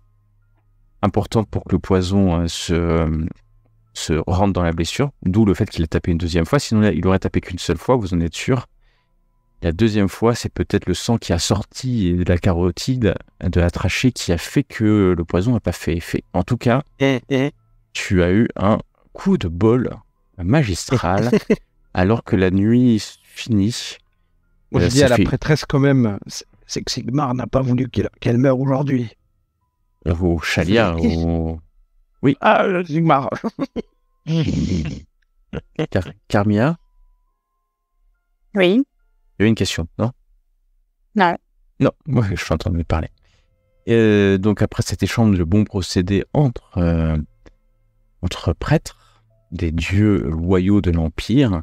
importante pour que le poison se rentre dans la blessure. D'où le fait qu'il a tapé une deuxième fois. Sinon, il aurait tapé qu'une seule fois, vous en êtes sûr. La deuxième fois, c'est peut-être le sang qui a sorti de la carotide, de la trachée, qui a fait que le poison n'a pas fait effet. En tout cas, tu as eu un coup de bol magistral, alors que la nuit finit. Bon, je dis à la prêtresse quand même, c'est que Sigmar n'a pas voulu qu'elle meure aujourd'hui. Au Chalia, au... Oui. Ah, Sigmar. Carmilla. Oui. Il y avait une question, non? Non. Non, moi je suis en train de me parler. Donc après cet échange de bons procédés entre prêtres, des dieux loyaux de l'Empire,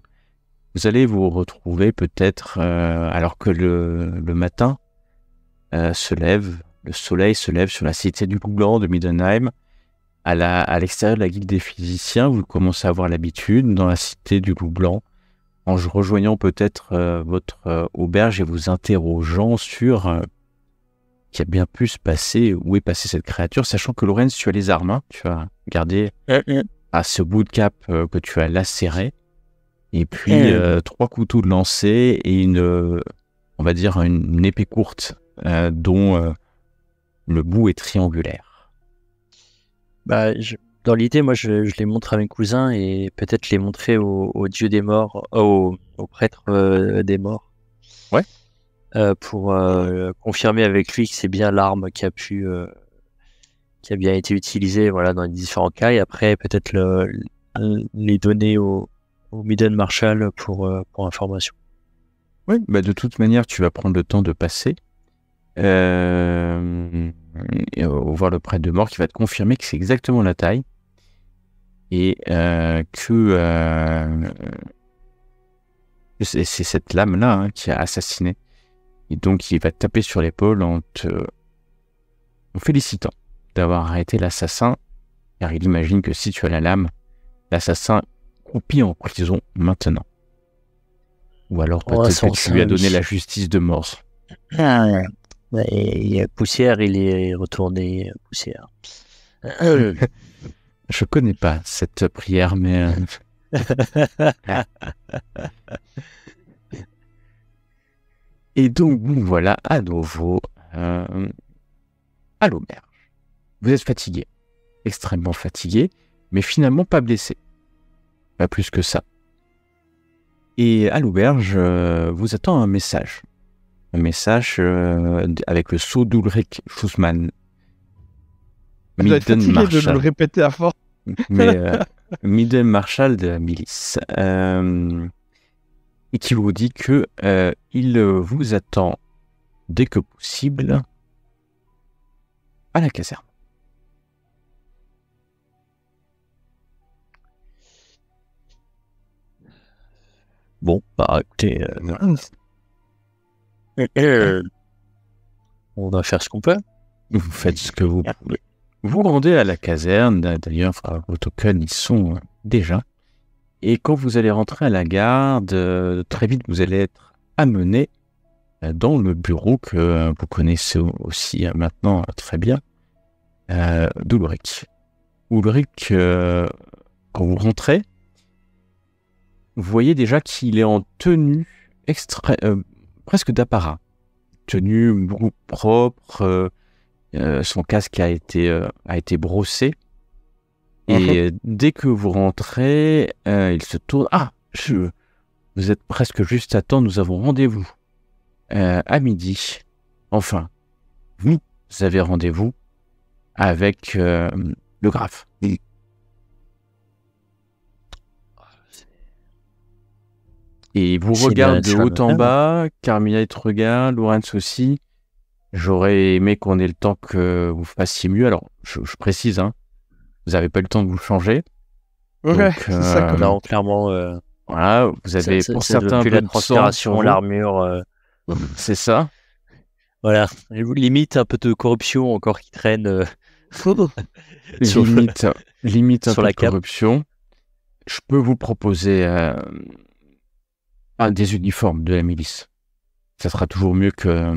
vous allez vous retrouver peut-être alors que le matin se lève, le soleil se lève sur la cité du loup blanc de Middenheim, à l'extérieur de la guilde des physiciens, vous commencez à avoir l'habitude dans la cité du loup blanc, en rejoignant peut-être votre auberge et vous interrogeant sur qui a bien pu se passer, où est passée cette créature, sachant que Lorenz, tu as les armes, hein, tu as gardé à ce bout de cap que tu as lacéré, et puis 3 couteaux de lancer et une épée courte dont le bout est triangulaire. Bah, dans l'idée, moi, je les montre à mes cousins et peut-être les montrer au dieu des morts, au prêtre des morts. Ouais. Pour confirmer avec lui que c'est bien l'arme qui a bien été utilisée, voilà, dans les différents cas. Et après, peut-être les donner au Midden Marshal pour information. Oui, bah de toute manière, tu vas prendre le temps de passer. Voir le prêtre de mort qui va te confirmer que c'est exactement la taille et que c'est cette lame là qui a assassiné, et donc il va te taper sur l'épaule en félicitant d'avoir arrêté l'assassin, car il imagine que si tu as la lame, l'assassin croupit en prison maintenant, ou alors peut-être que tu lui as donné la justice de mort. Et poussière, il est retourné poussière. Je connais pas cette prière, mais... Et donc, nous voilà à nouveau à l'auberge. Vous êtes fatigué, extrêmement fatigué, mais finalement pas blessé. Pas plus que ça. Et à l'auberge, vous attend un message. Un message avec le sceau d'Ulrich Schussmann. Je dois être fatigué de le répéter à force. Mais Midden Marshal de la milice. Et qui vous dit que il vous attend dès que possible à la caserne. Bon, bah écoutez... on va faire ce qu'on peut. Vous faites ce que vous pouvez. Vous rendez à la caserne, d'ailleurs, vos tokens, ils sont déjà. Et quand vous allez rentrer à la garde, très vite, vous allez être amené dans le bureau que vous connaissez aussi maintenant très bien, d'Ulrich. Ulrich, quand vous rentrez, vous voyez déjà qu'il est en tenue presque d'apparat. Tenue beaucoup propre, son casque a été brossé. Et dès que vous rentrez, il se tourne. Ah, vous êtes presque juste à temps, nous avons rendez-vous à midi. Enfin, vous avez rendez-vous avec le Graf. Et il vous regarde de haut en bas, Carmilla te regarde, Lorenz aussi. J'aurais aimé qu'on ait le temps que vous fassiez mieux. Alors, je précise, hein, vous n'avez pas eu le temps de vous changer. Ouais, c'est ça que là, clairement... voilà, vous avez pour certains un peu de transpiration, l'armure... c'est ça. Voilà, limite un peu de corruption encore qui traîne... limite un peu de corruption. Je peux vous proposer... des uniformes de la milice. Ça sera toujours mieux que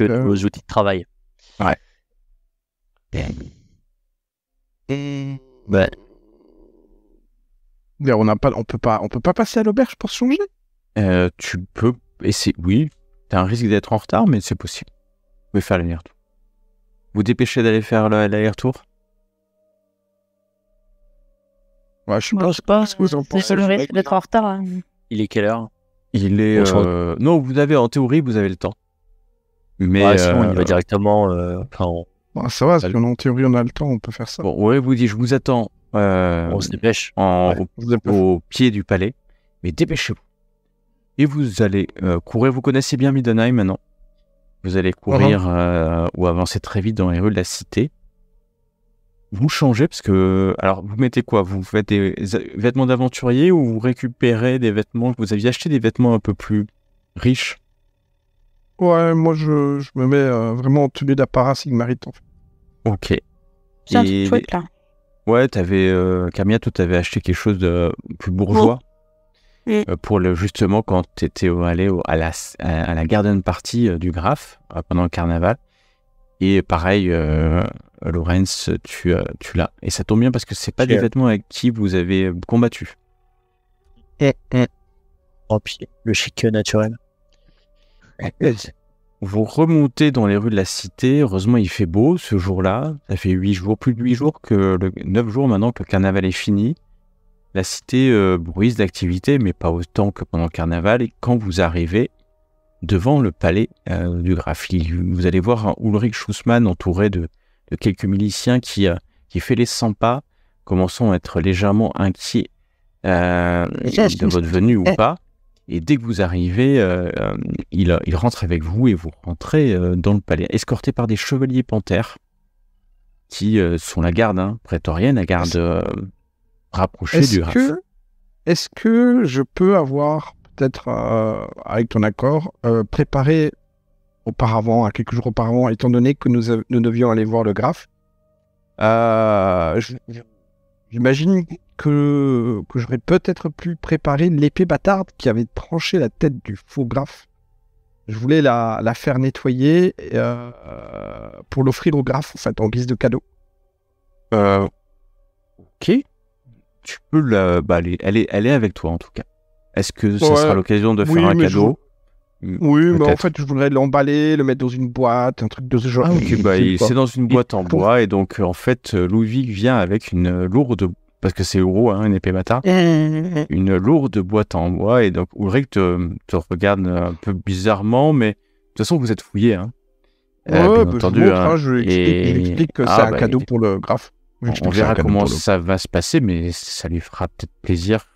nos outils de travail. Ouais. Ouais. On peut pas passer à l'auberge pour changer. Tu peux essayer. Oui, t'as un risque d'être en retard, mais c'est possible. Vous pouvez faire l'aller-retour. Vous dépêchez d'aller faire l'aller-retour. Ouais, je sais pas ce que vous en pensez. Le risque d'être en retard. Hein. Il est quelle heure? Il est... Non, vous avez, en théorie, vous avez le temps. Mais... Ouais, sinon, il va directement... ça va, parce qu'en théorie, on a le temps, on peut faire ça. Bon, ouais, vous dites, je vous attends... on se dépêche. Au pied du palais. Mais dépêchez-vous. Et vous allez courir, vous connaissez bien Middenheim maintenant. Vous allez courir ou avancer très vite dans les rues de la cité. Vous changez parce que... Alors, vous mettez quoi? Vous faites des vêtements d'aventurier ou vous récupérez des vêtements? Vous aviez acheté des vêtements un peu plus riches? Ouais, moi, je me mets vraiment en tenue d'apparat sigmarite, en fait. Ok. C'est un truc chouette, là. Ouais, t'avais... Camilla, toi, t'avais acheté quelque chose de plus bourgeois. Oui. Pour le... Justement, quand t'étais allé à la garden party du Graf, pendant le carnaval. Et pareil... Lorenz, tu l'as. Et ça tombe bien parce que c'est pas des vêtements avec qui vous avez combattu. Oh, puis le chic naturel. Vous remontez dans les rues de la cité. Heureusement, il fait beau ce jour-là. Ça fait 8 jours, plus de 8 jours, 9 jours maintenant que le carnaval est fini. La cité bruise d'activité, mais pas autant que pendant le carnaval. Et quand vous arrivez devant le palais du Graf, vous allez voir un Ulrich Schussmann entouré de quelques miliciens qui fait les 100 pas, commençant à être légèrement inquiets de votre venue ou pas. Et dès que vous arrivez, il rentre avec vous et vous rentrez dans le palais, escorté par des chevaliers panthères qui sont la garde prétorienne, la garde rapprochée du Graf. Est-ce que je peux avoir, peut-être avec ton accord, préparé... auparavant, quelques jours auparavant, étant donné que nous devions aller voir le Graf, j'imagine que j'aurais peut-être pu préparer l'épée bâtarde qui avait tranché la tête du faux Graf. Je voulais la faire nettoyer pour l'offrir au Graf, en fait, en guise de cadeau. Ok. Tu peux la... Bah, elle est avec toi, en tout cas. Est-ce que ça sera l'occasion de faire un cadeau? Oui, mais en fait, je voudrais l'emballer, le mettre dans une boîte, un truc de ce genre. Ah, ok, bah, c'est dans une boîte en bois, et donc, en fait, Ludwig vient avec une lourde, parce que c'est gros, une épée bâtarde, une lourde boîte en bois, et donc, Ulrich te regarde un peu bizarrement, mais de toute façon, vous êtes fouillé, entendu. Je explique que c'est un cadeau pour le Graf. On verra comment ça va se passer, mais ça lui fera peut-être plaisir.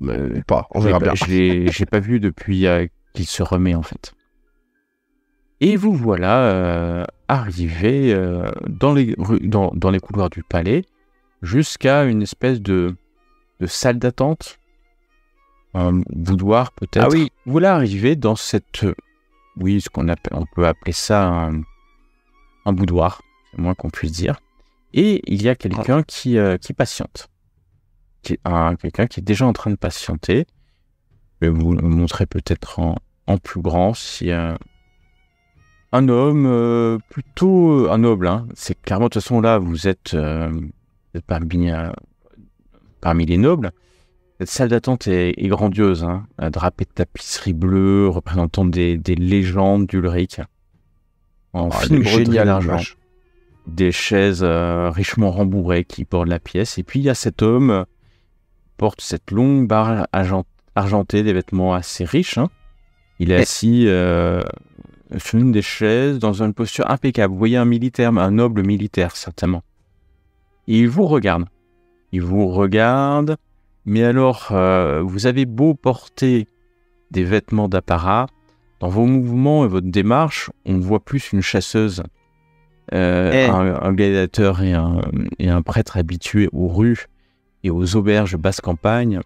On verra bien. J'ai pas vu depuis... qu'il se remet en fait. Et vous voilà arrivé dans les couloirs du palais jusqu'à une espèce de salle d'attente, un boudoir peut-être. Ah oui, vous voilà arrivé dans cette... Oui, on peut appeler ça un boudoir, c'est le moins qu'on puisse dire. Et il y a quelqu'un qui patiente. Quelqu'un qui est déjà en train de patienter. Je vais vous le montrer peut-être en plus grand. Si un homme plutôt un noble, c'est clairement, de toute façon là vous êtes parmi les nobles, Cette salle d'attente est grandiose, hein, drapée de tapisserie bleue, représentant des légendes d'Ulrich. En film génial d'argent. Des chaises richement rembourrées qui bordent la pièce. Et puis il y a cet homme porte cette longue barre argentée, des vêtements assez riches. Hein. Il est assis sur une des chaises dans une posture impeccable. Vous voyez un militaire, un noble militaire certainement. Et il vous regarde. Il vous regarde. Mais alors, vous avez beau porter des vêtements d'apparat, dans vos mouvements et votre démarche, on voit plus une chasseuse, un gladiateur et un prêtre habitué aux rues et aux auberges basse campagne,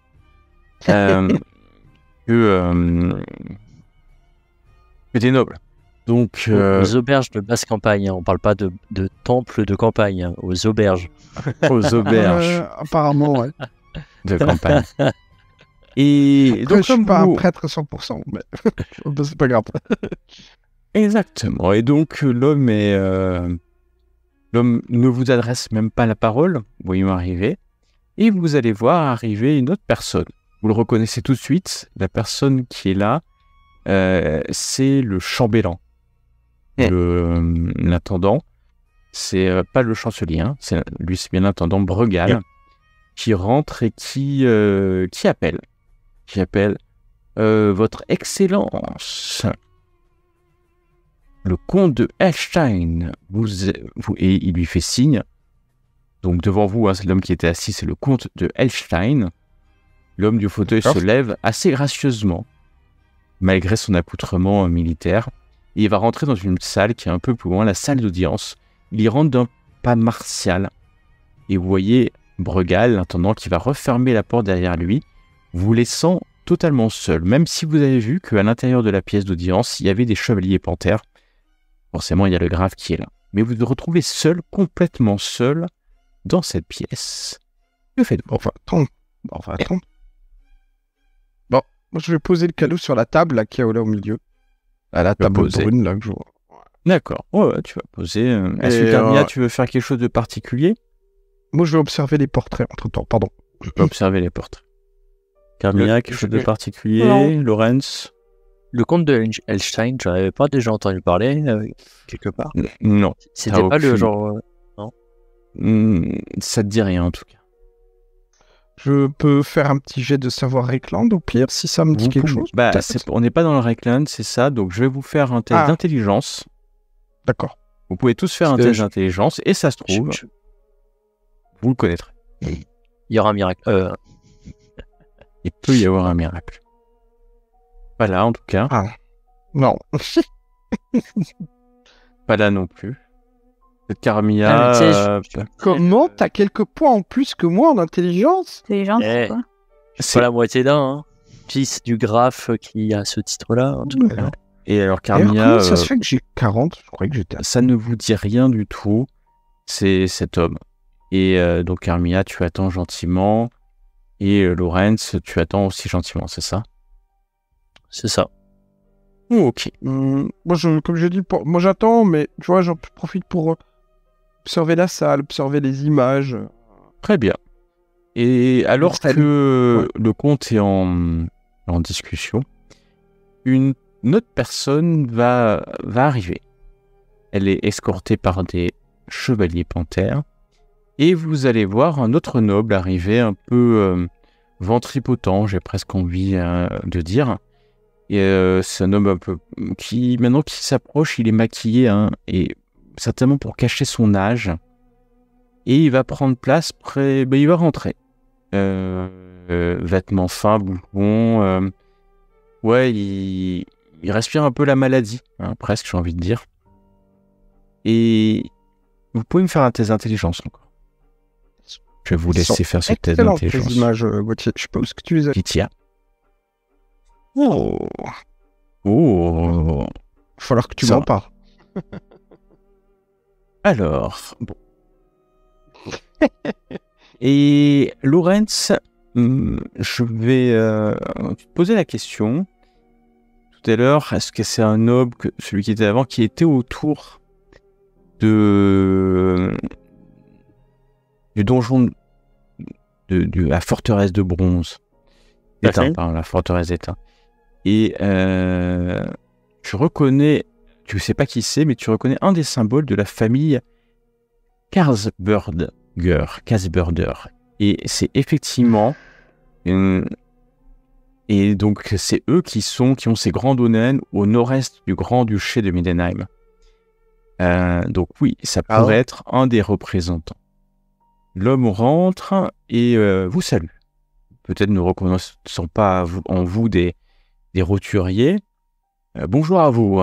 que des nobles. Donc, aux auberges de basse campagne, hein, on ne parle pas de temple de campagne, hein, aux auberges. Aux auberges. Apparemment, ouais. De campagne. Et après, donc, je ne suis pas un prêtre à 100%, mais c'est pas grave. Exactement. Et donc, l'homme ne vous adresse même pas la parole, voyons arriver, et vous allez voir arriver une autre personne. Vous le reconnaissez tout de suite, la personne qui est là, c'est le chambellan, l'intendant. C'est pas le chancelier, hein, lui c'est bien l'intendant Bregal. Yeah. Qui rentre et qui appelle votre Excellence, le comte de Einstein. Et il lui fait signe. Donc devant vous, hein, l'homme qui était assis, c'est le comte de Einstein. L'homme du fauteuil se lève assez gracieusement, malgré son accoutrement militaire. Et il va rentrer dans une salle qui est un peu plus loin, la salle d'audience. Il y rentre d'un pas martial. Et vous voyez Bregal, l'intendant, qui va refermer la porte derrière lui, vous laissant totalement seul, même si vous avez vu qu'à l'intérieur de la pièce d'audience, il y avait des chevaliers panthères. Forcément, il y a le grave qui est là. Mais vous vous retrouvez seul, complètement seul, dans cette pièce. Que faites-vous? Enfin, attends. Bon, moi, je vais poser le cadeau sur la table, là, qu'il y a là au milieu. À la table brune, là, que je vois. D'accord. Ouais, tu vas poser. Est-ce que, Carmilla, tu veux faire quelque chose de particulier? Moi, je vais observer les portraits entre-temps, pardon. Je vais observer les portraits. Carmilla, quelque chose de particulier? Non. Lorenz? Le comte de Einstein, je n'avais pas déjà entendu parler, quelque part. Non. C'était pas le genre... Non. Ça te dit rien, en tout cas. Je peux faire un petit jet de savoir Reikland, au pire, si ça me dit quelque chose. Bah, on n'est pas dans le Reikland, c'est ça, donc je vais vous faire un test d'intelligence. D'accord. Vous pouvez tous faire un test d'intelligence, et ça se trouve... Vous le connaîtrez. Il y aura un miracle. Il peut y avoir un miracle. Pas là, en tout cas. Ah. Non. Pas là non plus. Carmilla... Comment t'as quelques points en plus que moi en intelligence? Intelligence, c'est quoi? C'est la moitié d'un, hein. Fils du Graf qui a ce titre-là, en tout cas. Et alors, Carmilla... Comment ça se fait que j'ai 40? Je croyais que j'étais... Ça ne vous dit rien du tout. C'est cet homme. Et donc, Carmilla, tu attends gentiment. Et Lorenz, tu attends aussi gentiment, c'est ça? C'est ça. Oh, ok. Moi, comme je dis, moi j'attends, mais tu vois, j'en profite pour observer la salle, observer les images. Très bien. Et alors que le comte est en discussion, une autre personne va arriver. Elle est escortée par des chevaliers panthères. Et vous allez voir un autre noble arriver un peu ventripotent, j'ai presque envie de dire. Et c'est un homme un peu qui, maintenant qu'il s'approche, il est maquillé, hein, et certainement pour cacher son âge. Et il va prendre place près, ben, il va rentrer. Vêtements fins, boubons, ouais, il respire un peu la maladie, hein, presque, j'ai envie de dire. Et vous pouvez me faire un test d'intelligence encore. Je vais vous laisser faire ce test d'intelligence. Images, Gauthier. Je suppose que tu les as. Kitia. Oh. Oh. Il va falloir que tu m'en parles. Alors. Bon. Et Lorenz, je vais te poser la question. Tout à l'heure, est-ce que c'est un noble, celui qui était avant, qui était autour du donjon de la forteresse de bronze. Éteint, pardon, la forteresse d'Étain. Et tu reconnais, tu ne sais pas qui c'est, mais tu reconnais un des symboles de la famille Kastberger. Et c'est effectivement... Et donc, c'est eux qui ont ces grands domaines au nord-est du Grand-Duché de Middenheim. Donc oui, ça pourrait être un des représentants. L'homme rentre et vous salue. Peut-être ne reconnaissant pas en vous des roturiers. Bonjour à vous.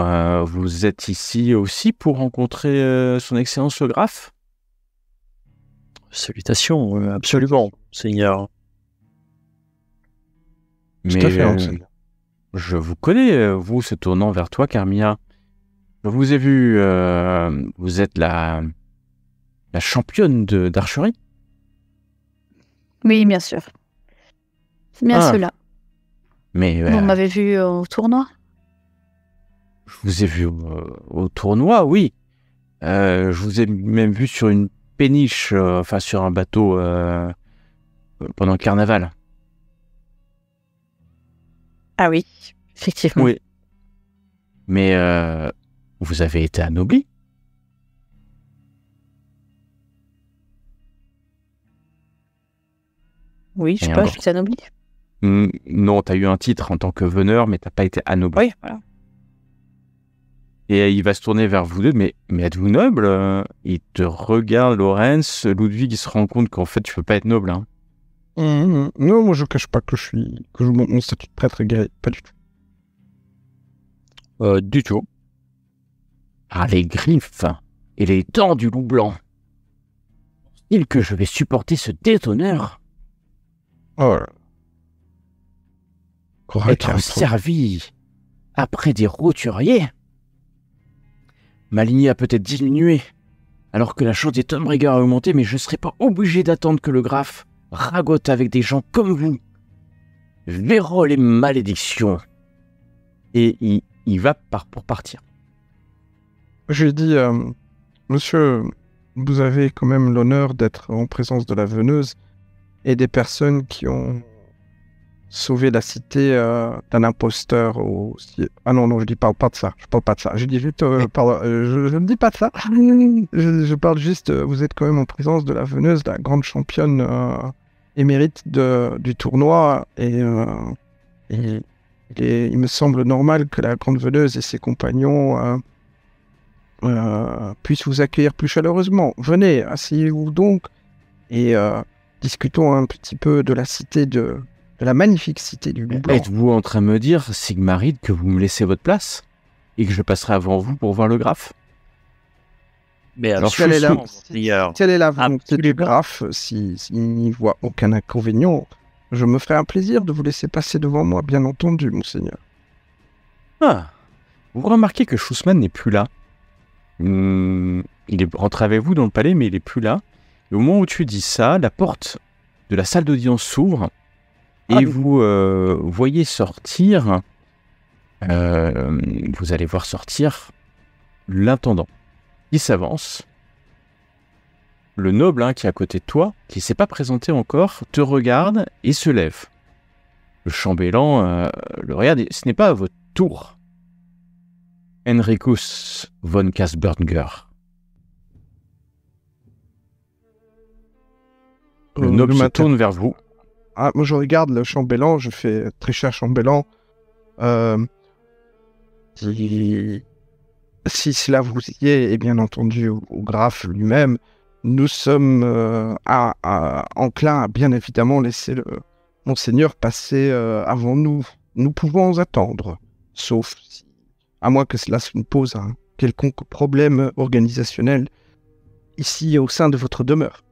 Vous êtes ici aussi pour rencontrer son Excellence le Graf? Salutations, absolument, Seigneur. Mais je vous connais, vous, se tournant vers toi, Carmilla. Je vous ai vu, vous êtes la championne d'archerie? Oui, bien sûr. C'est bien cela. Mais vous m'avez vu au tournoi? Je vous ai vu au tournoi, oui. Je vous ai même vu sur une péniche, enfin sur un bateau pendant le carnaval. Ah oui, effectivement. Oui. Mais vous avez été anobli? Oui, je sais pas, je suis anobli. Non, tu as eu un titre en tant que veneur, mais tu n'as pas été anobli. Oui, voilà. Et il va se tourner vers vous deux, mais êtes-vous noble? Il te regarde, Lorenz. Ludwig, il se rend compte qu'en fait, tu peux pas être noble. Hein. Non, moi je cache pas que je suis. Que je monte mon statut de prêtre guerrier. Pas du tout. Du tout. Ah, les griffes et les dents du loup blanc. Est-il que je vais supporter ce déshonneur? Oh là. Être servi après des roturiers? Ma lignée a peut-être diminué, alors que la chance des Todbringer a augmenté, mais je ne serai pas obligé d'attendre que le Graf ragote avec des gens comme vous. Vérole et malédiction. Et il va pour partir. Je lui ai dit, monsieur, vous avez quand même l'honneur d'être en présence de la veneuse et des personnes qui ont sauvé la cité d'un imposteur. Au... Ah non, non, je ne parle pas de ça. Je parle pas de ça. Je dis juste, je ne dis pas de ça. Je parle juste, vous êtes quand même en présence de la veneuse, la grande championne émérite du tournoi. Et il me semble normal que la grande veneuse et ses compagnons puissent vous accueillir plus chaleureusement. Venez, asseyez-vous donc et discutons un petit peu de la cité de la magnifique cité du Loup Blanc. Êtes-vous en train de me dire, Sigmaride, que vous me laissez votre place et que je passerai avant vous pour voir le Graf? Mais alors, si elle est là, volonté du Graf, s'il n'y voit aucun inconvénient, je me ferai un plaisir de vous laisser passer devant moi, bien entendu, monseigneur. Ah, vous remarquez que Schussmann n'est plus là. Il est rentré avec vous dans le palais, mais il n'est plus là. Et au moment où tu dis ça, la porte de la salle d'audience s'ouvre. Et vous voyez sortir, vous allez voir sortir l'intendant. Il s'avance. Le noble qui est à côté de toi, qui ne s'est pas présenté encore, te regarde et se lève. Le chambellan le regarde et ce n'est pas à votre tour. Henricus von Kastberger. Le noble se tourne vers vous. Ah, moi, je regarde le chambellan, je fais très cher chambellan. Si cela vous y est, et bien entendu au Graf lui-même, nous sommes enclins à bien évidemment laisser monseigneur passer avant nous. Nous pouvons attendre, sauf si, à moins que cela ne pose un quelconque problème organisationnel ici au sein de votre demeure.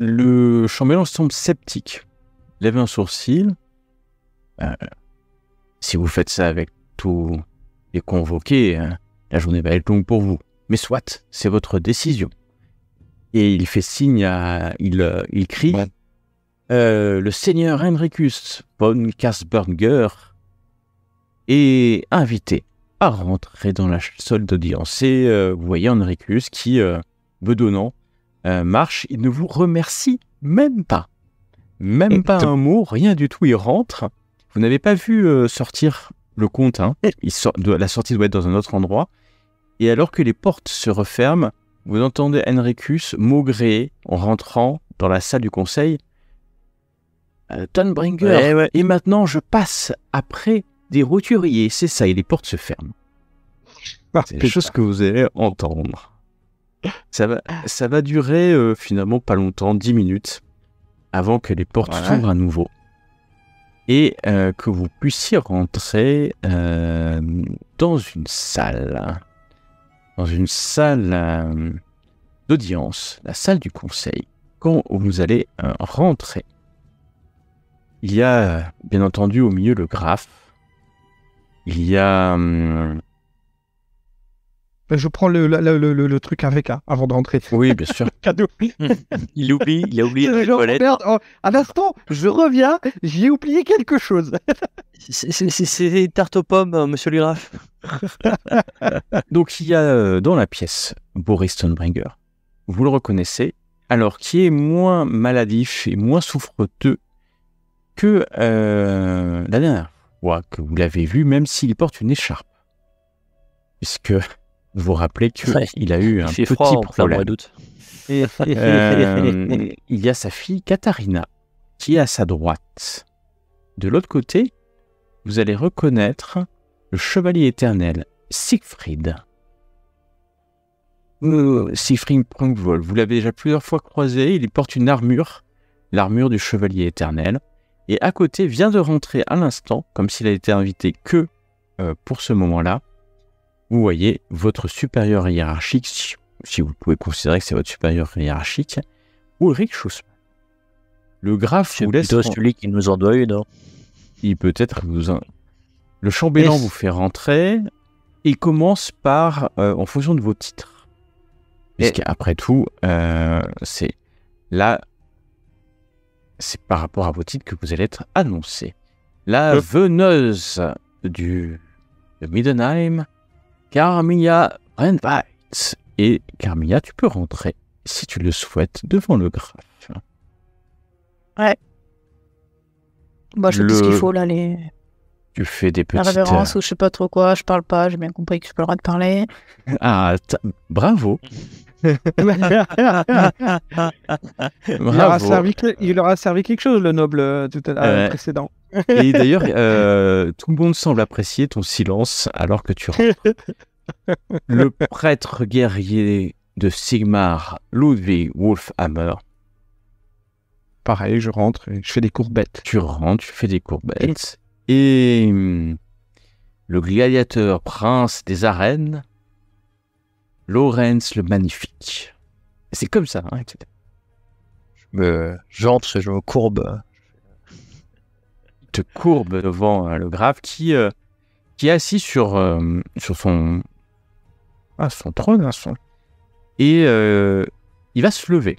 Le chambellan semble sceptique. Lève un sourcil. Si vous faites ça avec tous les convoqués, la journée va être longue pour vous. Mais soit, c'est votre décision. Et il fait signe à... Il crie. Ouais. Le seigneur Henricus von Kastberger est invité à rentrer dans la salle d'audience. Et vous voyez Henricus qui, bedonnant, marche, il ne vous remercie même pas. Même pas un mot, rien du tout, il rentre. Vous n'avez pas vu sortir le comte, hein. La sortie doit être dans un autre endroit. Et alors que les portes se referment, vous entendez Henricus maugréer en rentrant dans la salle du conseil. Todbringer, ouais, ouais. Et maintenant je passe après des roturiers, c'est ça, et les portes se ferment. Ah, c'est des choses que vous allez entendre. Ça va durer finalement pas longtemps, 10 minutes, avant que les portes s'ouvrent à nouveau. Et que vous puissiez rentrer dans une salle. Dans une salle d'audience, la salle du conseil. Quand vous allez rentrer, il y a bien entendu au milieu le Graf. Il y a... je prends le truc avec A avant de rentrer. Oui, bien sûr. Cadeau. Il a oublié les toilettes. Merde, oh, à l'instant, je reviens, j'ai oublié quelque chose. C'est tarte aux pommes, monsieur le Graf. Donc, il y a dans la pièce Boris Todbringer. Vous le reconnaissez. Alors, qui est moins maladif et moins souffreteux que la dernière fois que vous l'avez vu, même s'il porte une écharpe. Puisque... Vous vous rappelez qu'il a eu un petit problème. Il y a sa fille Katharina qui est à sa droite. De l'autre côté, vous allez reconnaître le chevalier éternel Siegfried. Siegfried Prankvold, vous l'avez déjà plusieurs fois croisé, il porte une armure, l'armure du chevalier éternel. Et à côté vient de rentrer à l'instant, comme s'il a été invité que pour ce moment-là. Vous voyez, votre supérieur hiérarchique, si vous pouvez considérer que c'est votre supérieur hiérarchique, Ulrich Schussmann. Le Graf vous laisse... C'est plutôt celui qui nous en doit une, non? Il peut-être vous... Le chambellan vous fait rentrer et commence par, en fonction de vos titres. Puisqu'après tout, c'est là, c'est par rapport à vos titres que vous allez être annoncé. La veneuse de Middenheim... Carmilla Renvite. Et Carmilla, tu peux rentrer, si tu le souhaites, devant le Graf. Ouais. Bah, je fais ce qu'il faut, là, les... Tu fais des petites... La révérence ou je sais pas trop quoi, je parle pas, j'ai bien compris que j'ai pas le droit de parler. Ah, bravo. Il leur a servi quelque chose, le noble, tout à l'heure, précédent. Et d'ailleurs, tout le monde semble apprécier ton silence alors que tu rentres. Le prêtre guerrier de Sigmar, Ludwig Wolfhammer. Pareil, je rentre et je fais des courbettes. Tu rentres, tu fais des courbettes. Et le gladiateur prince des arènes, Lorenz le magnifique. C'est comme ça, hein, etc. J'entre et je me courbe. Te courbe devant le Graf qui est assis sur son trône. Hein, Et il va se lever.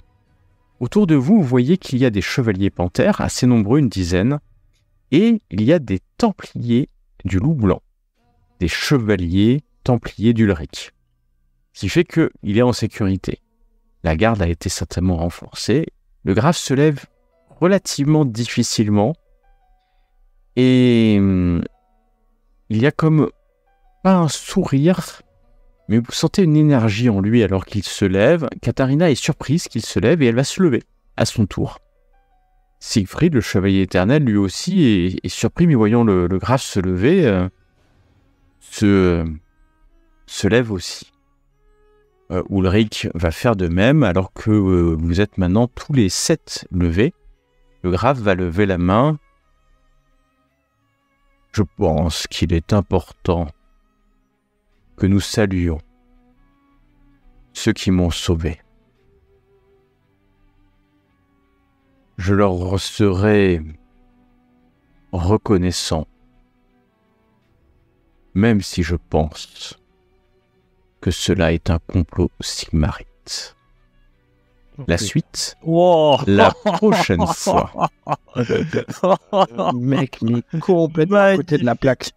Autour de vous, vous voyez qu'il y a des chevaliers panthères, assez nombreux, une dizaine. Et il y a des templiers du loup blanc. Des chevaliers templiers d'Ulrich. Ce qui fait qu'il est en sécurité. La garde a été certainement renforcée. Le Graf se lève relativement difficilement. Et il y a comme, pas un sourire, mais vous sentez une énergie en lui alors qu'il se lève. Katharina est surprise qu'il se lève et elle va se lever à son tour. Siegfried, le chevalier éternel, lui aussi est surpris, mais voyant le Graf se lever, se lève aussi. Ulrich va faire de même alors que vous êtes maintenant tous les 7 levés. Le Graf va lever la main. Je pense qu'il est important que nous saluions ceux qui m'ont sauvé. Je leur serai reconnaissant, même si je pense que cela est un complot sigmarite. La suite, la prochaine fois. Mec, mais complètement à côté de la plaque.